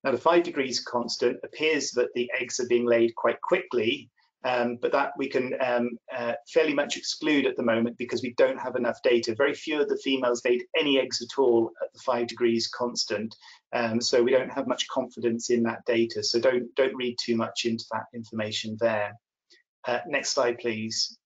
Now, the five degrees constant appears that the eggs are being laid quite quickly, um, but that we can um, uh, fairly much exclude at the moment because we don't have enough data. Very few of the females laid any eggs at all at the five degrees constant, um, so we don't have much confidence in that data. So don't, don't read too much into that information there. Uh, next slide, please.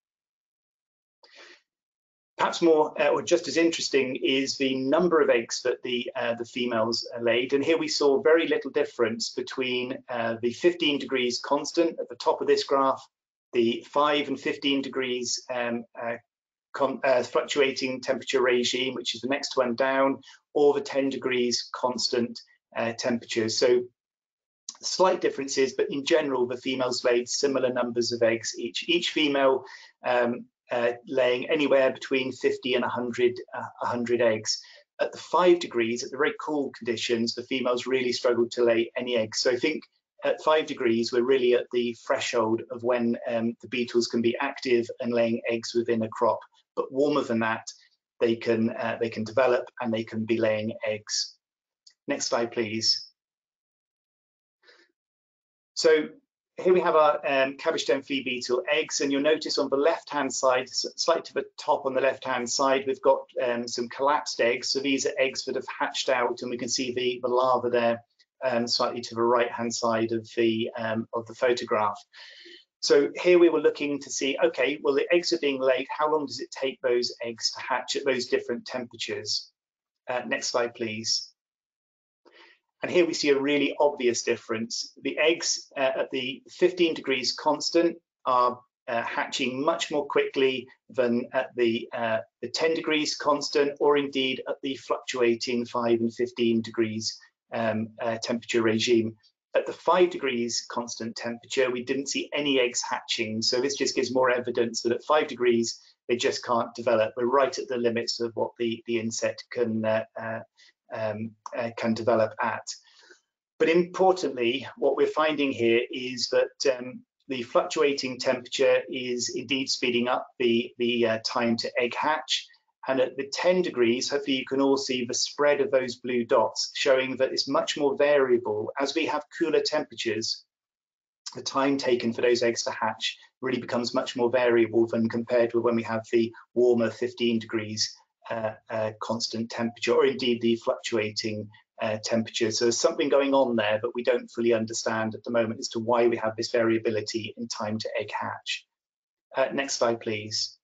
Perhaps more, uh, or just as interesting, is the number of eggs that the uh, the females laid. And here we saw very little difference between uh, the fifteen degrees constant at the top of this graph, the five and fifteen degrees um, uh, uh, fluctuating temperature regime, which is the next one down, or the ten degrees constant uh, temperature. So slight differences, but in general, the females laid similar numbers of eggs each. Each female um, Uh, laying anywhere between fifty and one hundred eggs. At the five degrees, at the very cool conditions, the females really struggled to lay any eggs. So I think at five degrees, we're really at the threshold of when um, the beetles can be active and laying eggs within a crop. But warmer than that, they can, uh, they can develop and they can be laying eggs. Next slide, please. So here we have our um, cabbage stem flea beetle eggs, and you'll notice on the left-hand side, slightly to the top on the left-hand side, we've got um, some collapsed eggs. So these are eggs that have hatched out, and we can see the, the larva there um, slightly to the right-hand side of the, um, of the photograph. So here we were looking to see, okay, well, the eggs are being laid. How long does it take those eggs to hatch at those different temperatures? Uh, next slide, please. And here we see a really obvious difference. The eggs uh, at the fifteen degrees constant are uh, hatching much more quickly than at the, uh, the ten degrees constant, or indeed at the fluctuating five and fifteen degrees um, uh, temperature regime. At the five degrees constant temperature, we didn't see any eggs hatching. So this just gives more evidence that at five degrees, they just can't develop. We're right at the limits of what the, the insect can uh, uh, Um, uh, can develop at. But importantly, what we're finding here is that um, the fluctuating temperature is indeed speeding up the, the uh, time to egg hatch. And at the ten degrees, hopefully you can all see the spread of those blue dots, showing that it's much more variable. As we have cooler temperatures, the time taken for those eggs to hatch really becomes much more variable than compared with when we have the warmer fifteen degrees Uh, uh, constant temperature, or indeed the fluctuating uh, temperature. So there's something going on there, but we don't fully understand at the moment as to why we have this variability in time to egg hatch. Uh, next slide, please.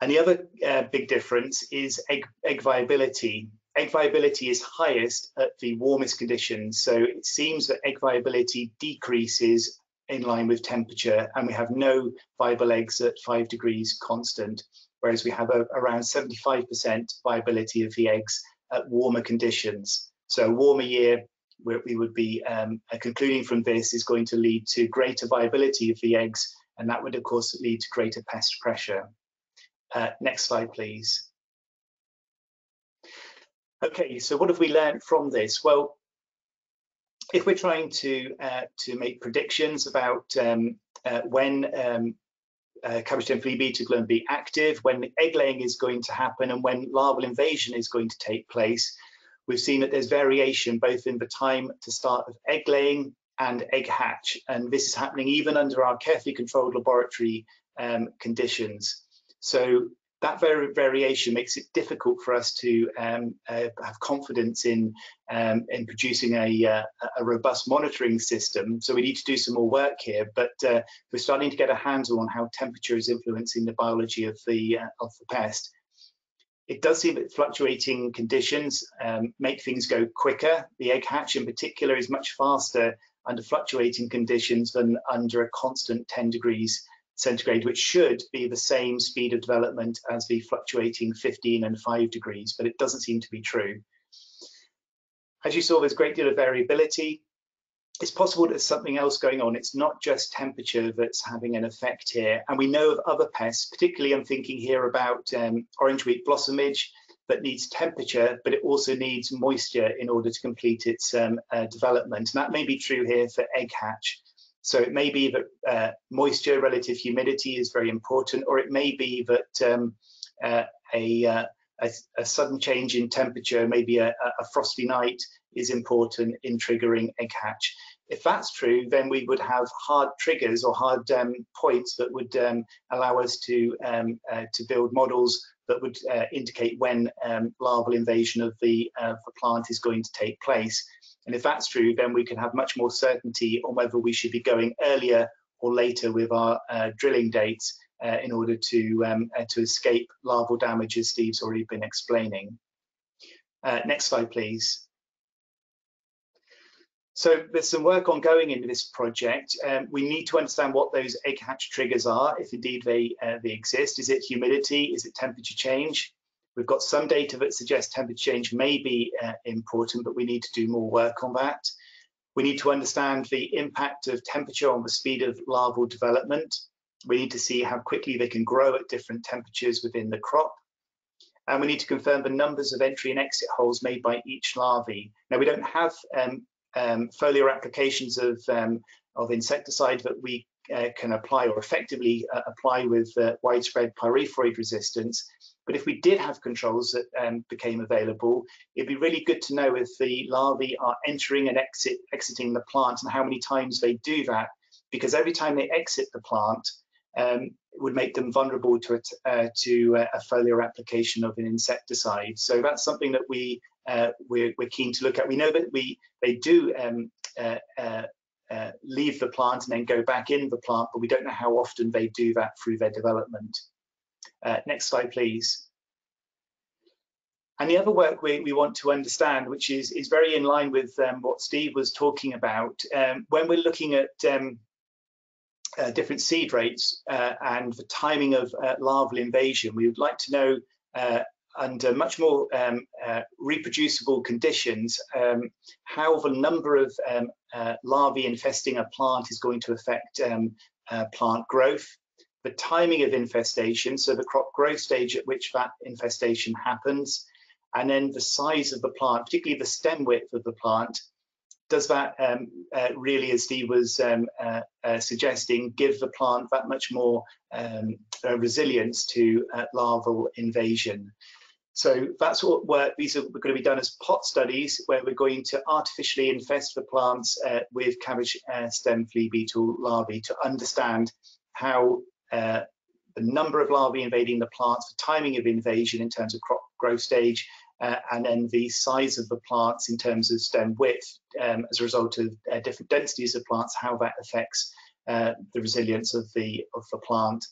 And the other uh, big difference is egg, egg viability. Egg viability is highest at the warmest conditions. So it seems that egg viability decreases in line with temperature, and we have no viable eggs at five degrees constant, whereas we have a, around seventy-five percent viability of the eggs at warmer conditions. So warmer year, where we would be um, concluding from this, is going to lead to greater viability of the eggs, and that would of course lead to greater pest pressure. Uh, next slide, please. Okay, so what have we learned from this? Well, if we're trying to uh, to make predictions about um, uh, when um, uh, cabbage-stem flea beetle will be active, when egg laying is going to happen, and when larval invasion is going to take place, we've seen that there's variation both in the time to start of egg laying and egg hatch, and this is happening even under our carefully controlled laboratory um, conditions. So that very variation makes it difficult for us to um, uh, have confidence in um, in producing a, uh, a robust monitoring system. So we need to do some more work here, but uh, we're starting to get a handle on how temperature is influencing the biology of the uh, of the pest. It does seem that fluctuating conditions um, make things go quicker. The egg hatch in particular is much faster under fluctuating conditions than under a constant ten degrees centigrade, which should be the same speed of development as the fluctuating fifteen and five degrees, but it doesn't seem to be true. As you saw, there's a great deal of variability. It's possible there's something else going on. It's not just temperature that's having an effect here. And we know of other pests, particularly I'm thinking here about um, orange wheat blossomage, that needs temperature, but it also needs moisture in order to complete its um, uh, development. And that may be true here for egg hatch. So it may be that uh, moisture, relative humidity is very important, or it may be that um, uh, a, uh, a, a sudden change in temperature, maybe a, a frosty night, is important in triggering egg hatch. If that's true, then we would have hard triggers or hard um, points that would um, allow us to, um, uh, to build models that would uh, indicate when um, larval invasion of the, uh, the plant is going to take place. And if that's true, then we can have much more certainty on whether we should be going earlier or later with our uh, drilling dates uh, in order to, um, uh, to escape larval damage, as Steve's already been explaining. Uh, next slide, please. So there's some work ongoing in this project. Um, we need to understand what those egg hatch triggers are, if indeed they, uh, they exist. Is it humidity? Is it temperature change? We've got some data that suggests temperature change may be uh, important, but we need to do more work on that. We need to understand the impact of temperature on the speed of larval development. We need to see how quickly they can grow at different temperatures within the crop. And we need to confirm the numbers of entry and exit holes made by each larvae. Now, we don't have um, um, foliar applications of, um, of insecticide that we uh, can apply or effectively uh, apply with uh, widespread pyrethroid resistance. But if we did have controls that um, became available, it'd be really good to know if the larvae are entering and exit, exiting the plant and how many times they do that, because every time they exit the plant, um, it would make them vulnerable to a, uh, to a foliar application of an insecticide. So that's something that we, uh, we're, we're keen to look at. We know that we they do um, uh, uh, uh, leave the plant and then go back in the plant, but we don't know how often they do that through their development. Uh, next slide, please. And the other work we, we want to understand, which is, is very in line with um, what Steve was talking about, um, when we're looking at um, uh, different seed rates uh, and the timing of uh, larval invasion, we would like to know uh, under much more um, uh, reproducible conditions um, how the number of um, uh, larvae infesting a plant is going to affect um, uh, plant growth, the timing of infestation, so the crop growth stage at which that infestation happens, and then the size of the plant, particularly the stem width of the plant. Does that um, uh, really, as Steve was um, uh, uh, suggesting, give the plant that much more um, uh, resilience to uh, larval invasion? So that's what work, these are going to be done as pot studies, where we're going to artificially infest the plants uh, with cabbage uh, stem flea beetle larvae to understand how Uh, the number of larvae invading the plants, the timing of invasion in terms of crop growth stage, uh, and then the size of the plants in terms of stem width um, as a result of uh, different densities of plants, how that affects uh, the resilience of the, of the plant.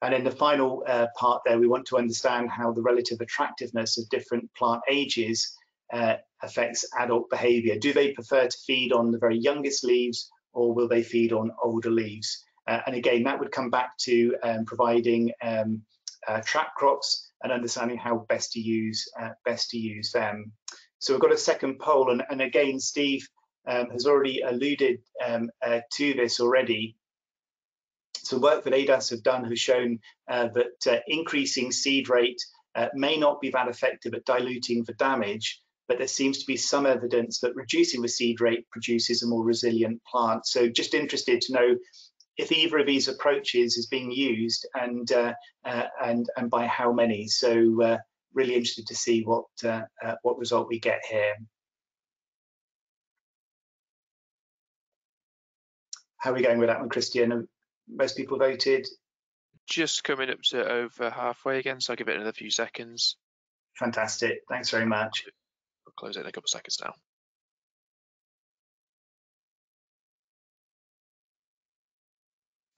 And in the final uh, part there, we want to understand how the relative attractiveness of different plant ages uh, affects adult behavior. Do they prefer to feed on the very youngest leaves, or will they feed on older leaves? Uh, and again, that would come back to um, providing um, uh, trap crops and understanding how best to use uh, best to use them. So we've got a second poll, and, and again, Steve um, has already alluded um, uh, to this already. So work that A D A S have done has shown uh, that uh, increasing seed rate uh, may not be that effective at diluting the damage, but there seems to be some evidence that reducing the seed rate produces a more resilient plant. So just interested to know if either of these approaches is being used, and uh, uh, and and by how many. So uh, really interested to see what uh, uh, what result we get here. How are we going with that one, Christian? Most people voted. Just coming up to over halfway again, so I'll give it another few seconds. Fantastic. Thanks very much. We'll close it in a couple of seconds now.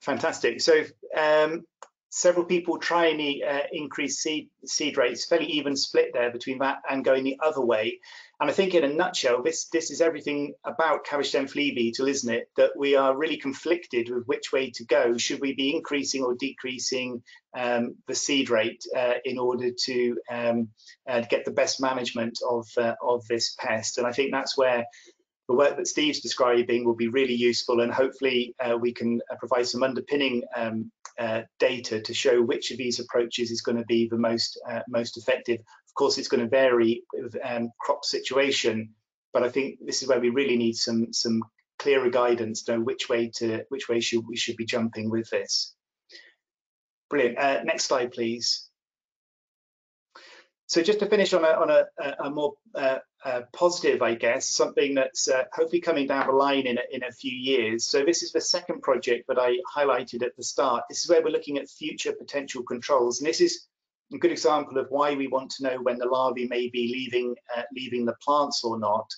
Fantastic. So um, several people trying to uh, increase seed, seed rates, fairly even split there between that and going the other way. And I think in a nutshell, this this is everything about cabbage stem flea beetle, isn't it? That we are really conflicted with which way to go. Should we be increasing or decreasing um, the seed rate uh, in order to um, uh, get the best management of, uh, of this pest? And I think that's where the work that Steve's describing will be really useful, and hopefully uh, we can uh, provide some underpinning um, uh, data to show which of these approaches is going to be the most uh, most effective. Of course, it's going to vary with um, crop situation, but I think this is where we really need some some clearer guidance to know which way to which way should we should be jumping with this. Brilliant. Uh, next slide, please. So just to finish on a, on a, a more uh, uh, positive, I guess, something that's uh, hopefully coming down the line in a, in a few years. So this is the second project that I highlighted at the start. This is where we're looking at future potential controls. And this is a good example of why we want to know when the larvae may be leaving, uh, leaving the plants or not.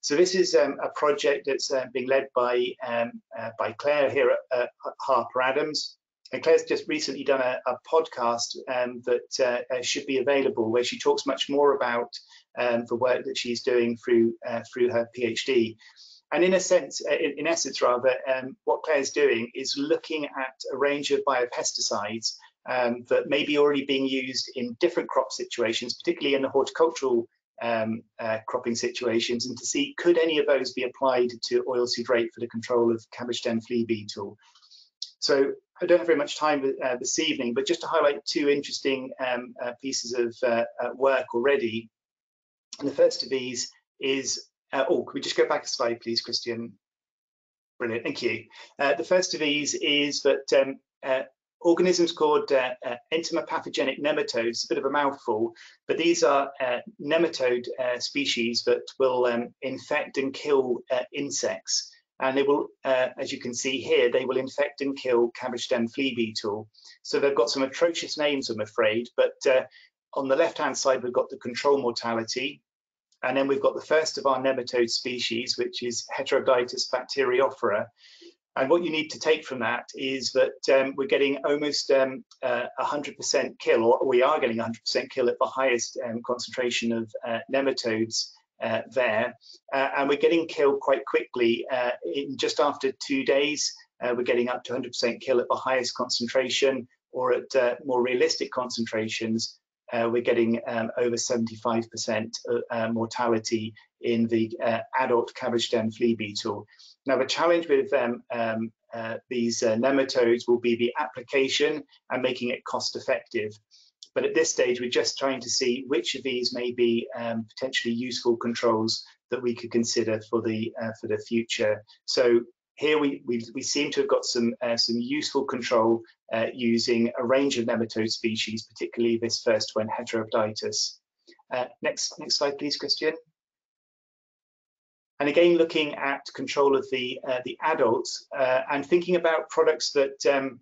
So this is um, a project that's uh, being led by, um, uh, by Claire here at uh, Harper Adams. And Claire's just recently done a, a podcast um, that uh, should be available, where she talks much more about um, the work that she's doing through uh, through her PhD. And in a sense, in, in essence, rather, um, what Claire's doing is looking at a range of biopesticides um, that may be already being used in different crop situations, particularly in the horticultural um, uh, cropping situations, and to see could any of those be applied to oilseed rape for the control of cabbage stem flea beetle. So I don't have very much time uh, this evening, but just to highlight two interesting um, uh, pieces of uh, uh, work already. And the first of these is, uh, oh, can we just go back a slide, please, Christian? Brilliant, thank you. Uh, the first of these is that um, uh, organisms called uh, uh, entomopathogenic nematodes, it's a bit of a mouthful, but these are uh, nematode uh, species that will um, infect and kill uh, insects. And they will, uh, as you can see here, they will infect and kill cabbage stem flea beetle. So they've got some atrocious names, I'm afraid, but uh, on the left-hand side, we've got the control mortality. And then we've got the first of our nematode species, which is Heterorhabditis bacteriophora. And what you need to take from that is that um, we're getting almost um, uh, one hundred percent kill, or we are getting one hundred percent kill at the highest um, concentration of uh, nematodes. Uh, there uh, and we're getting killed quite quickly. Uh, in just after two days, uh, we're getting up to one hundred percent kill at the highest concentration, or at uh, more realistic concentrations, uh, we're getting um, over seventy-five percent uh, mortality in the uh, adult cabbage stem flea beetle. Now, the challenge with um, um, uh, these uh, nematodes will be the application and making it cost effective. But at this stage, we're just trying to see which of these may be um, potentially useful controls that we could consider for the uh, for the future. So here we we, we seem to have got some uh, some useful control uh, using a range of nematode species, particularly this first one, Heterorhabditis. Uh, next next slide, please, Christian. And again, looking at control of the uh, the adults uh, and thinking about products that. Um,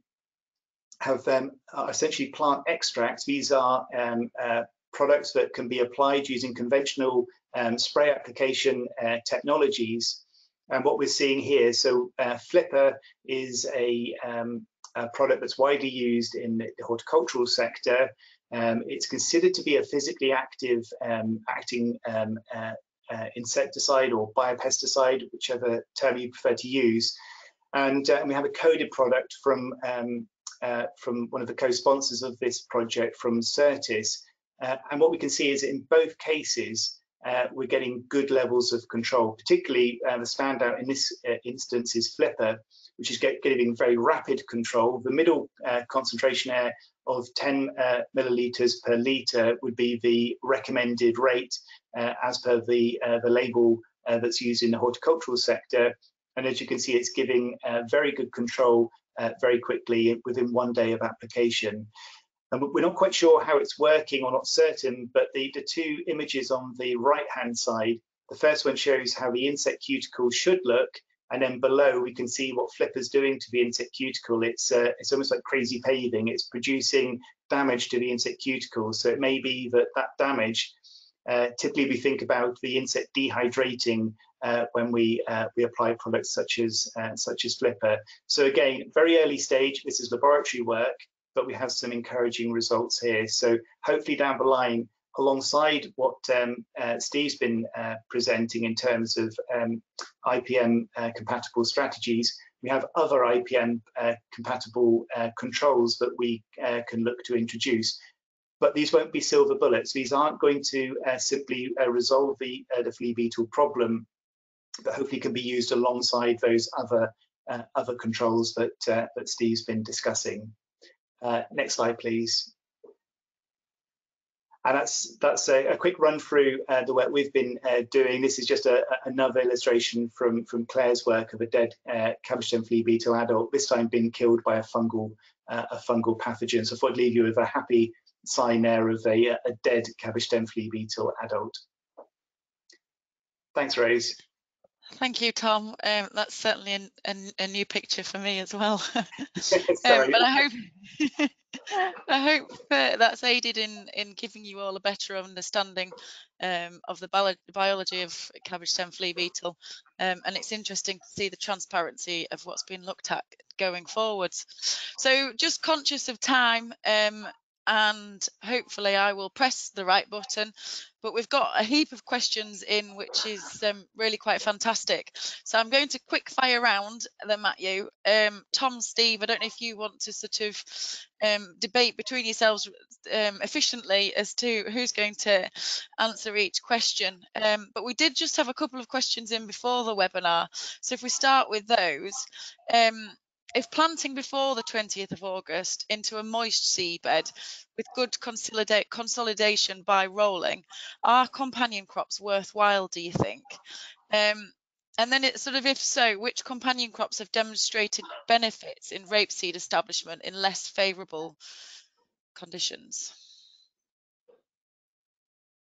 have um, are essentially plant extracts. These are um, uh, products that can be applied using conventional um, spray application uh, technologies. And what we're seeing here, so uh, Flipper is a, um, a product that's widely used in the horticultural sector. Um, it's considered to be a physically active um, acting um, uh, uh, insecticide or biopesticide, whichever term you prefer to use. And, uh, and we have a coded product from um, Uh, from one of the co-sponsors of this project, from Certis, uh, and what we can see is in both cases uh, we're getting good levels of control. Particularly uh, the standout in this uh, instance is Flipper, which is get, getting very rapid control. The middle uh, concentration air of ten uh, milliliters per litre would be the recommended rate uh, as per the, uh, the label uh, that's used in the horticultural sector. And as you can see, it's giving uh, very good control uh, very quickly within one day of application. And we're not quite sure how it's working, or not certain, but the, the two images on the right-hand side, the first one shows how the insect cuticle should look, and then below we can see what Flipper's doing to the insect cuticle. It's uh, it's almost like crazy paving. It's producing damage to the insect cuticle. So it may be that that damage, uh, typically we think about the insect dehydrating uh, when we uh, we apply products such as uh, such as Flipper. So again, very early stage. This is laboratory work, but we have some encouraging results here. So hopefully down the line, alongside what um, uh, Steve's been uh, presenting in terms of um, I P M uh, compatible strategies, we have other I P M uh, compatible uh, controls that we uh, can look to introduce. But these won't be silver bullets. These aren't going to uh, simply uh, resolve the, uh, the flea beetle problem, but hopefully can be used alongside those other, uh, other controls that, uh, that Steve's been discussing. Uh, next slide, please. And that's that's a, a quick run through uh, the work we've been uh, doing. This is just a, a, another illustration from from Claire's work of a dead uh, cabbage stem flea beetle adult, this time being killed by a fungal uh, a fungal pathogen. So I thought I'd leave you with a happy sign there of a, a dead cabbage stem flea beetle adult. Thanks, Rose. Thank you, Tom. Um, that's certainly an, an, a new picture for me as well. um, but I hope I hope uh, that's aided in in giving you all a better understanding um, of the bi biology of cabbage stem flea beetle. Um, and it's interesting to see the transparency of what's been looked at going forwards. So just conscious of time. Um, and hopefully I will press the right button, but we've got a heap of questions in, which is um, really quite fantastic. So I'm going to quick fire round them at you. Um, Tom, Steve, I don't know if you want to sort of um, debate between yourselves um, efficiently as to who's going to answer each question. Um, but we did just have a couple of questions in before the webinar. So if we start with those, um, if planting before the twentieth of August into a moist seedbed with good consolidate consolidation by rolling, are companion crops worthwhile, do you think? Um, and then it's sort of, if so, which companion crops have demonstrated benefits in rapeseed establishment in less favourable conditions?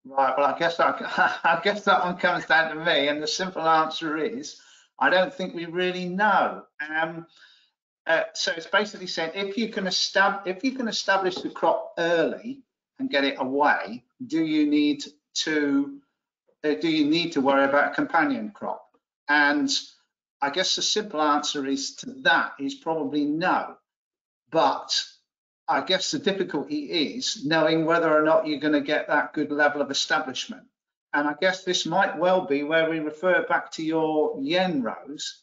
Right, well, I guess that, I guess that one comes down to me, and the simple answer is, I don't think we really know. Um, Uh, so it's basically saying if you can establish if you can establish the crop early and get it away, do you need to uh, do you need to worry about a companion crop? And I guess the simple answer is to that is probably no. But I guess the difficulty is knowing whether or not you're going to get that good level of establishment. And I guess this might well be where we refer back to your Yen, Rose,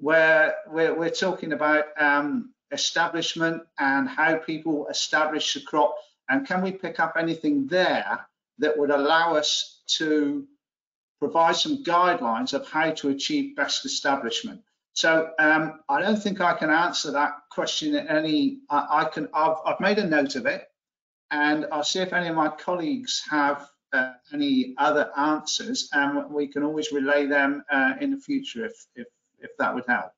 where we're, we're talking about um, establishment and how people establish the crop, and can we pick up anything there that would allow us to provide some guidelines of how to achieve best establishment. So um, I don't think I can answer that question at any, I, I can, I've, I've made a note of it, and I'll see if any of my colleagues have uh, any other answers, and we can always relay them uh, in the future if, if if that would help.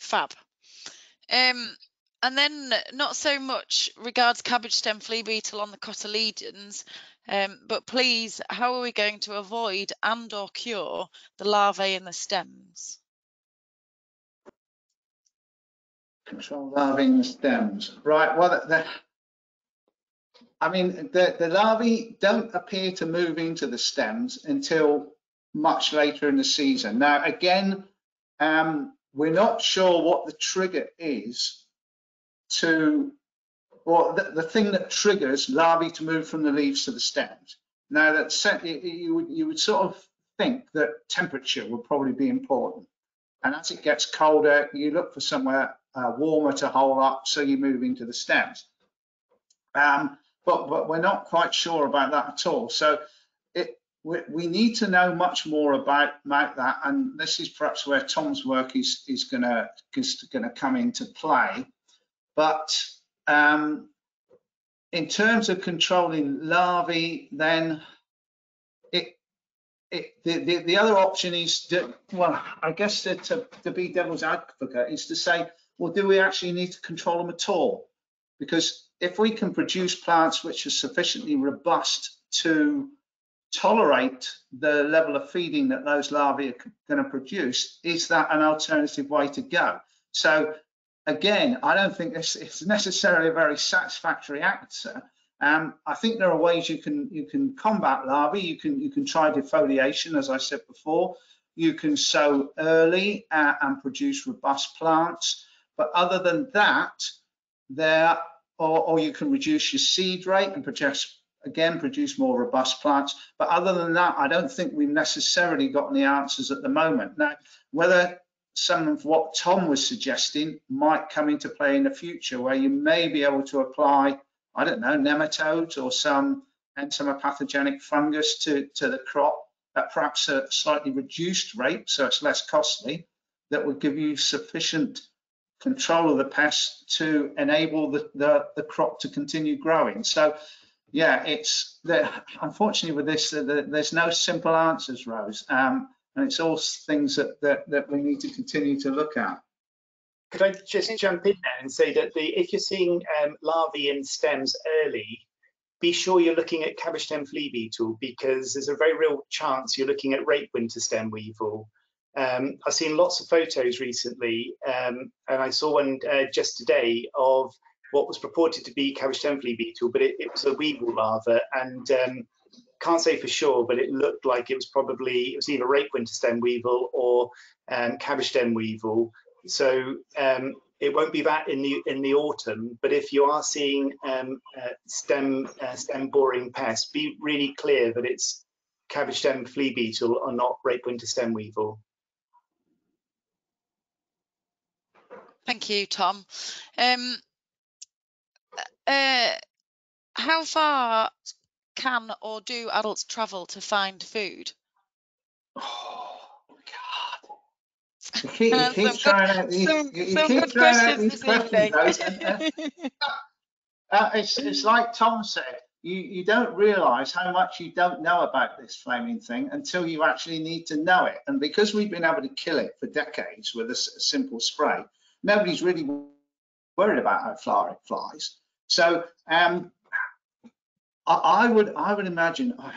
Fab. Um, and then not so much regards cabbage stem flea beetle on the cotyledons, um, but please, how are we going to avoid and or cure the larvae in the stems? Control larvae in the stems. Right, well, the, the, I mean, the, the larvae don't appear to move into the stems until much later in the season. Now, again, um, we're not sure what the trigger is to, or the, the thing that triggers larvae to move from the leaves to the stems. Now, that set, you, you, would, you would sort of think that temperature would probably be important. And as it gets colder, you look for somewhere uh, warmer to hold up, so you move into the stems. Um, but, but we're not quite sure about that at all. So it, we, we need to know much more about, about that, and this is perhaps where Tom's work is is going to is going to come into play. But um, in terms of controlling larvae, then it it the the, the other option is to, well, I guess to, to to be devil's advocate is to say, well, do we actually need to control them at all? Because if we can produce plants which are sufficiently robust to tolerate the level of feeding that those larvae are going to produce, is that an alternative way to go? So again, I don't think this is necessarily a very satisfactory answer. Um, I think there are ways you can you can combat larvae. You can you can try defoliation, as I said before. You can sow early uh, and produce robust plants. But other than that, there or, or you can reduce your seed rate and produce again produce more robust plants. But other than that, I don't think we've necessarily got any answers at the moment. Now, whether some of what Tom was suggesting might come into play in the future, where you may be able to apply, I don't know, nematodes or some entomopathogenic fungus to, to the crop at perhaps a slightly reduced rate, so it's less costly, that would give you sufficient control of the pest to enable the, the, the crop to continue growing. So yeah, it's the, unfortunately with this, the, the, there's no simple answers, Rose. Um, And it's all things that, that, that we need to continue to look at. Could I just jump in there and say that the, if you're seeing um, larvae in stems early, be sure you're looking at cabbage stem flea beetle, because there's a very real chance you're looking at rape winter stem weevil. Um, I've seen lots of photos recently, um, and I saw one uh, just today of what was purported to be cabbage stem flea beetle, but it, it was a weevil larva, and um, can't say for sure, but it looked like it was probably it was either rape winter stem weevil or um, cabbage stem weevil. So um, it won't be that in the in the autumn. But if you are seeing um, uh, stem uh, stem boring pests, be really clear that it's cabbage stem flea beetle or not rape winter stem weevil. Thank you, Tom. Um, uh, how far can or do adults travel to find food? Oh God! You keep, you keep trying good, out these, some, you some keep trying out these questions. Though, uh, it's it's like Tom said. You you don't realise how much you don't know about this flaming thing until you actually need to know it. And because we've been able to kill it for decades with a, a simple spray, nobody's really worried about how far it flies. So um. I would, I would imagine, uh,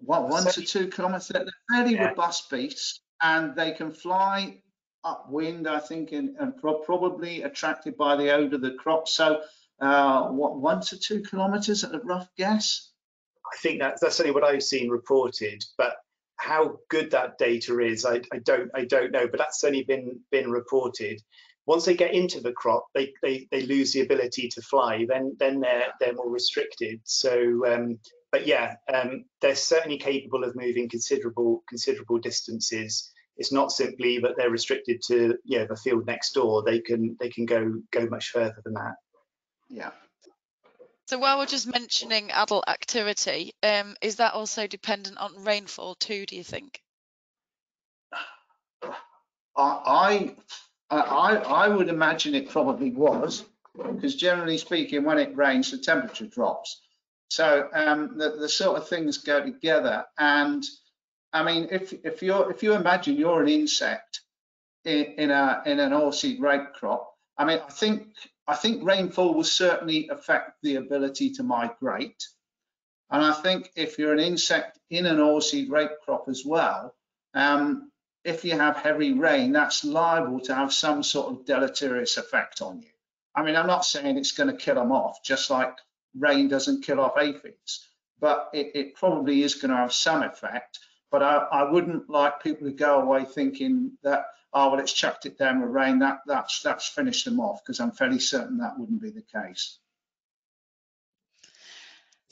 what one so, to two kilometres. They're fairly yeah. robust beasts, and they can fly upwind, I think, and, and pro probably attracted by the odour of the crop. So, uh, what one to two kilometres at a rough guess? I think that's that's only what I've seen reported, but how good that data is, I, I don't, I don't know. But that's only been been reported. Once they get into the crop, they, they, they lose the ability to fly, then then they're, they're more restricted. So, um, but yeah, um, they're certainly capable of moving considerable considerable distances. It's not simply that they're restricted to yeah, the field next door. They can they can go, go much further than that. Yeah. So while we're just mentioning adult activity, um, is that also dependent on rainfall too, do you think? I... I... Uh, I, I would imagine it probably was, because generally speaking, when it rains, the temperature drops. So um, the, the sort of things go together. And I mean, if if you're if you imagine you're an insect in, in a in an oilseed rape crop, I mean, I think I think rainfall will certainly affect the ability to migrate. And I think if you're an insect in an oilseed rape crop as well, um, if you have heavy rain, that's liable to have some sort of deleterious effect on you. I mean, I'm not saying it's going to kill them off, just like rain doesn't kill off aphids, but it, it probably is going to have some effect. But I, I wouldn't like people to go away thinking that, oh, well, it's chucked it down with rain, that, that's, that's finished them off, because I'm fairly certain that wouldn't be the case.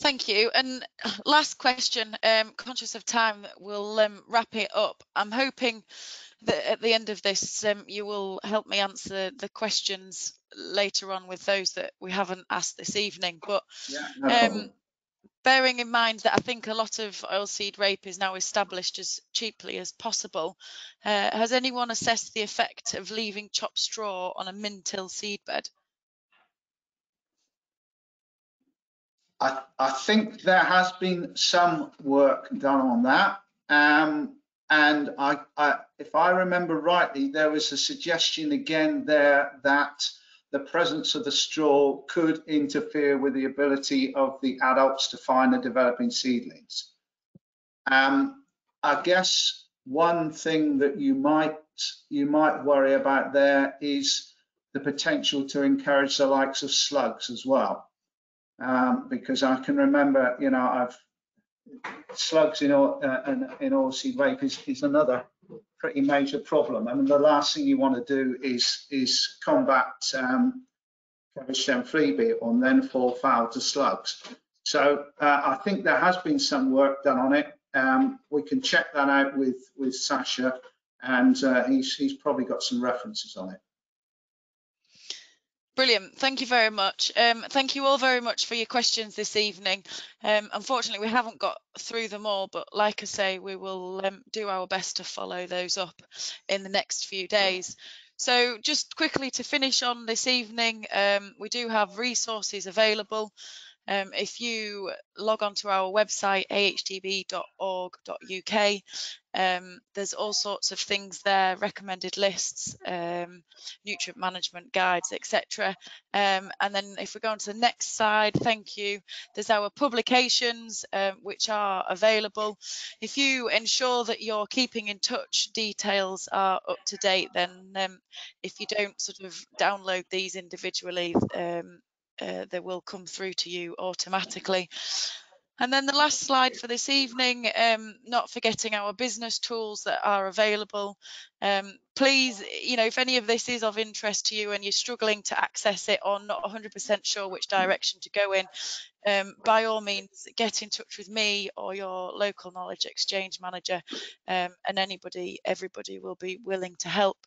Thank you. And last question, um, conscious of time, we'll um, wrap it up. I'm hoping that at the end of this, um, you will help me answer the questions later on with those that we haven't asked this evening. But yeah, no um, bearing in mind that I think a lot of oilseed rape is now established as cheaply as possible, uh, has anyone assessed the effect of leaving chopped straw on a min-till seedbed? I, I think there has been some work done on that, um, and I, I, if I remember rightly, there was a suggestion again there that the presence of the straw could interfere with the ability of the adults to find the developing seedlings. Um, I guess one thing that you might you might worry about there is the potential to encourage the likes of slugs as well, um, because I can remember, you know, I've slugs in all uh, in, in oilseed rape is, is another pretty major problem. I mean, the last thing you want to do is is combat um, cabbage stem flea and then fall foul to slugs. So uh, I think there has been some work done on it. Um, we can check that out with with Sasha, and uh, he's he's probably got some references on it. Brilliant, thank you very much. Um, thank you all very much for your questions this evening. Um, unfortunately, we haven't got through them all, but like I say, we will um, do our best to follow those up in the next few days. So just quickly to finish on this evening, um, we do have resources available. Um, if you log on to our website, A H D B dot org dot U K, um, there's all sorts of things there, recommended lists, um, nutrient management guides, et cetera. Um, and then if we go on to the next slide, thank you, there's our publications, um, which are available. If you ensure that you're keeping in touch, details are up to date, then um, if you don't sort of download these individually, um, Uh, they will come through to you automatically. And then the last slide for this evening, um, not forgetting our business tools that are available. Um, please, you know, if any of this is of interest to you and you're struggling to access it or not one hundred percent sure which direction to go in, um, by all means, get in touch with me or your local knowledge exchange manager, um, and anybody, everybody will be willing to help.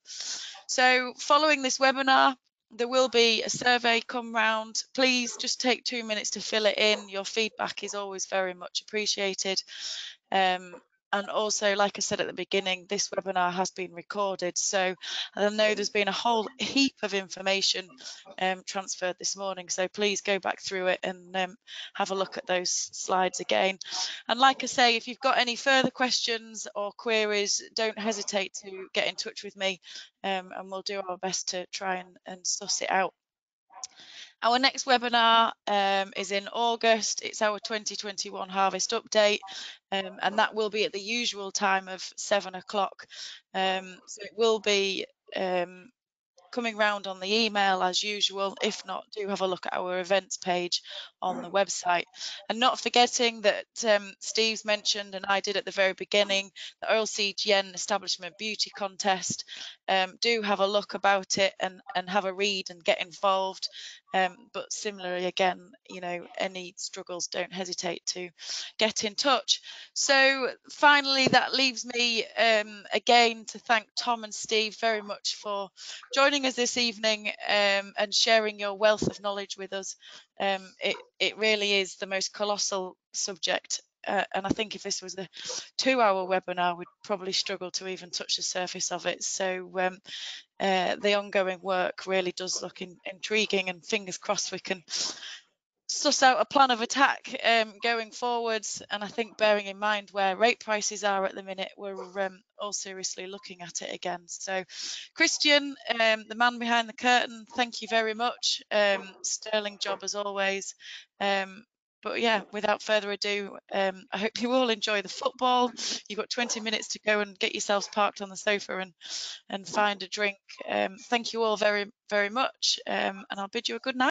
So following this webinar, there will be a survey come round. Please just take two minutes to fill it in. Your feedback is always very much appreciated. Um, and also, like I said at the beginning, this webinar has been recorded. So I know there's been a whole heap of information um, transferred this morning. So please go back through it and um, have a look at those slides again. And like I say, if you've got any further questions or queries, don't hesitate to get in touch with me, um, and we'll do our best to try and, and suss it out. Our next webinar um, is in August. It's our twenty twenty-one harvest update, um, and that will be at the usual time of seven o'clock. Um, so it will be um, coming round on the email as usual. If not, do have a look at our events page on the website. And not forgetting that um, Steve's mentioned, and I did at the very beginning, the Oilseed Yen Establishment Beauty Contest. Um, do have a look about it and, and have a read and get involved. Um, but similarly, again, you know, any struggles, don't hesitate to get in touch. So finally, that leaves me um, again to thank Tom and Steve very much for joining us this evening um, and sharing your wealth of knowledge with us. Um, it, it really is the most colossal subject. Uh, and I think if this was a two-hour webinar, we'd probably struggle to even touch the surface of it. So um, uh, the ongoing work really does look in, intriguing, and fingers crossed we can suss out a plan of attack um, going forwards. And I think bearing in mind where rate prices are at the minute, we're um, all seriously looking at it again. So Christian, um, the man behind the curtain, thank you very much. Um, sterling job as always. Um, But yeah, without further ado, um, I hope you all enjoy the football. You've got twenty minutes to go and get yourselves parked on the sofa and, and find a drink. Um, thank you all very, very much, um, and I'll bid you a good night.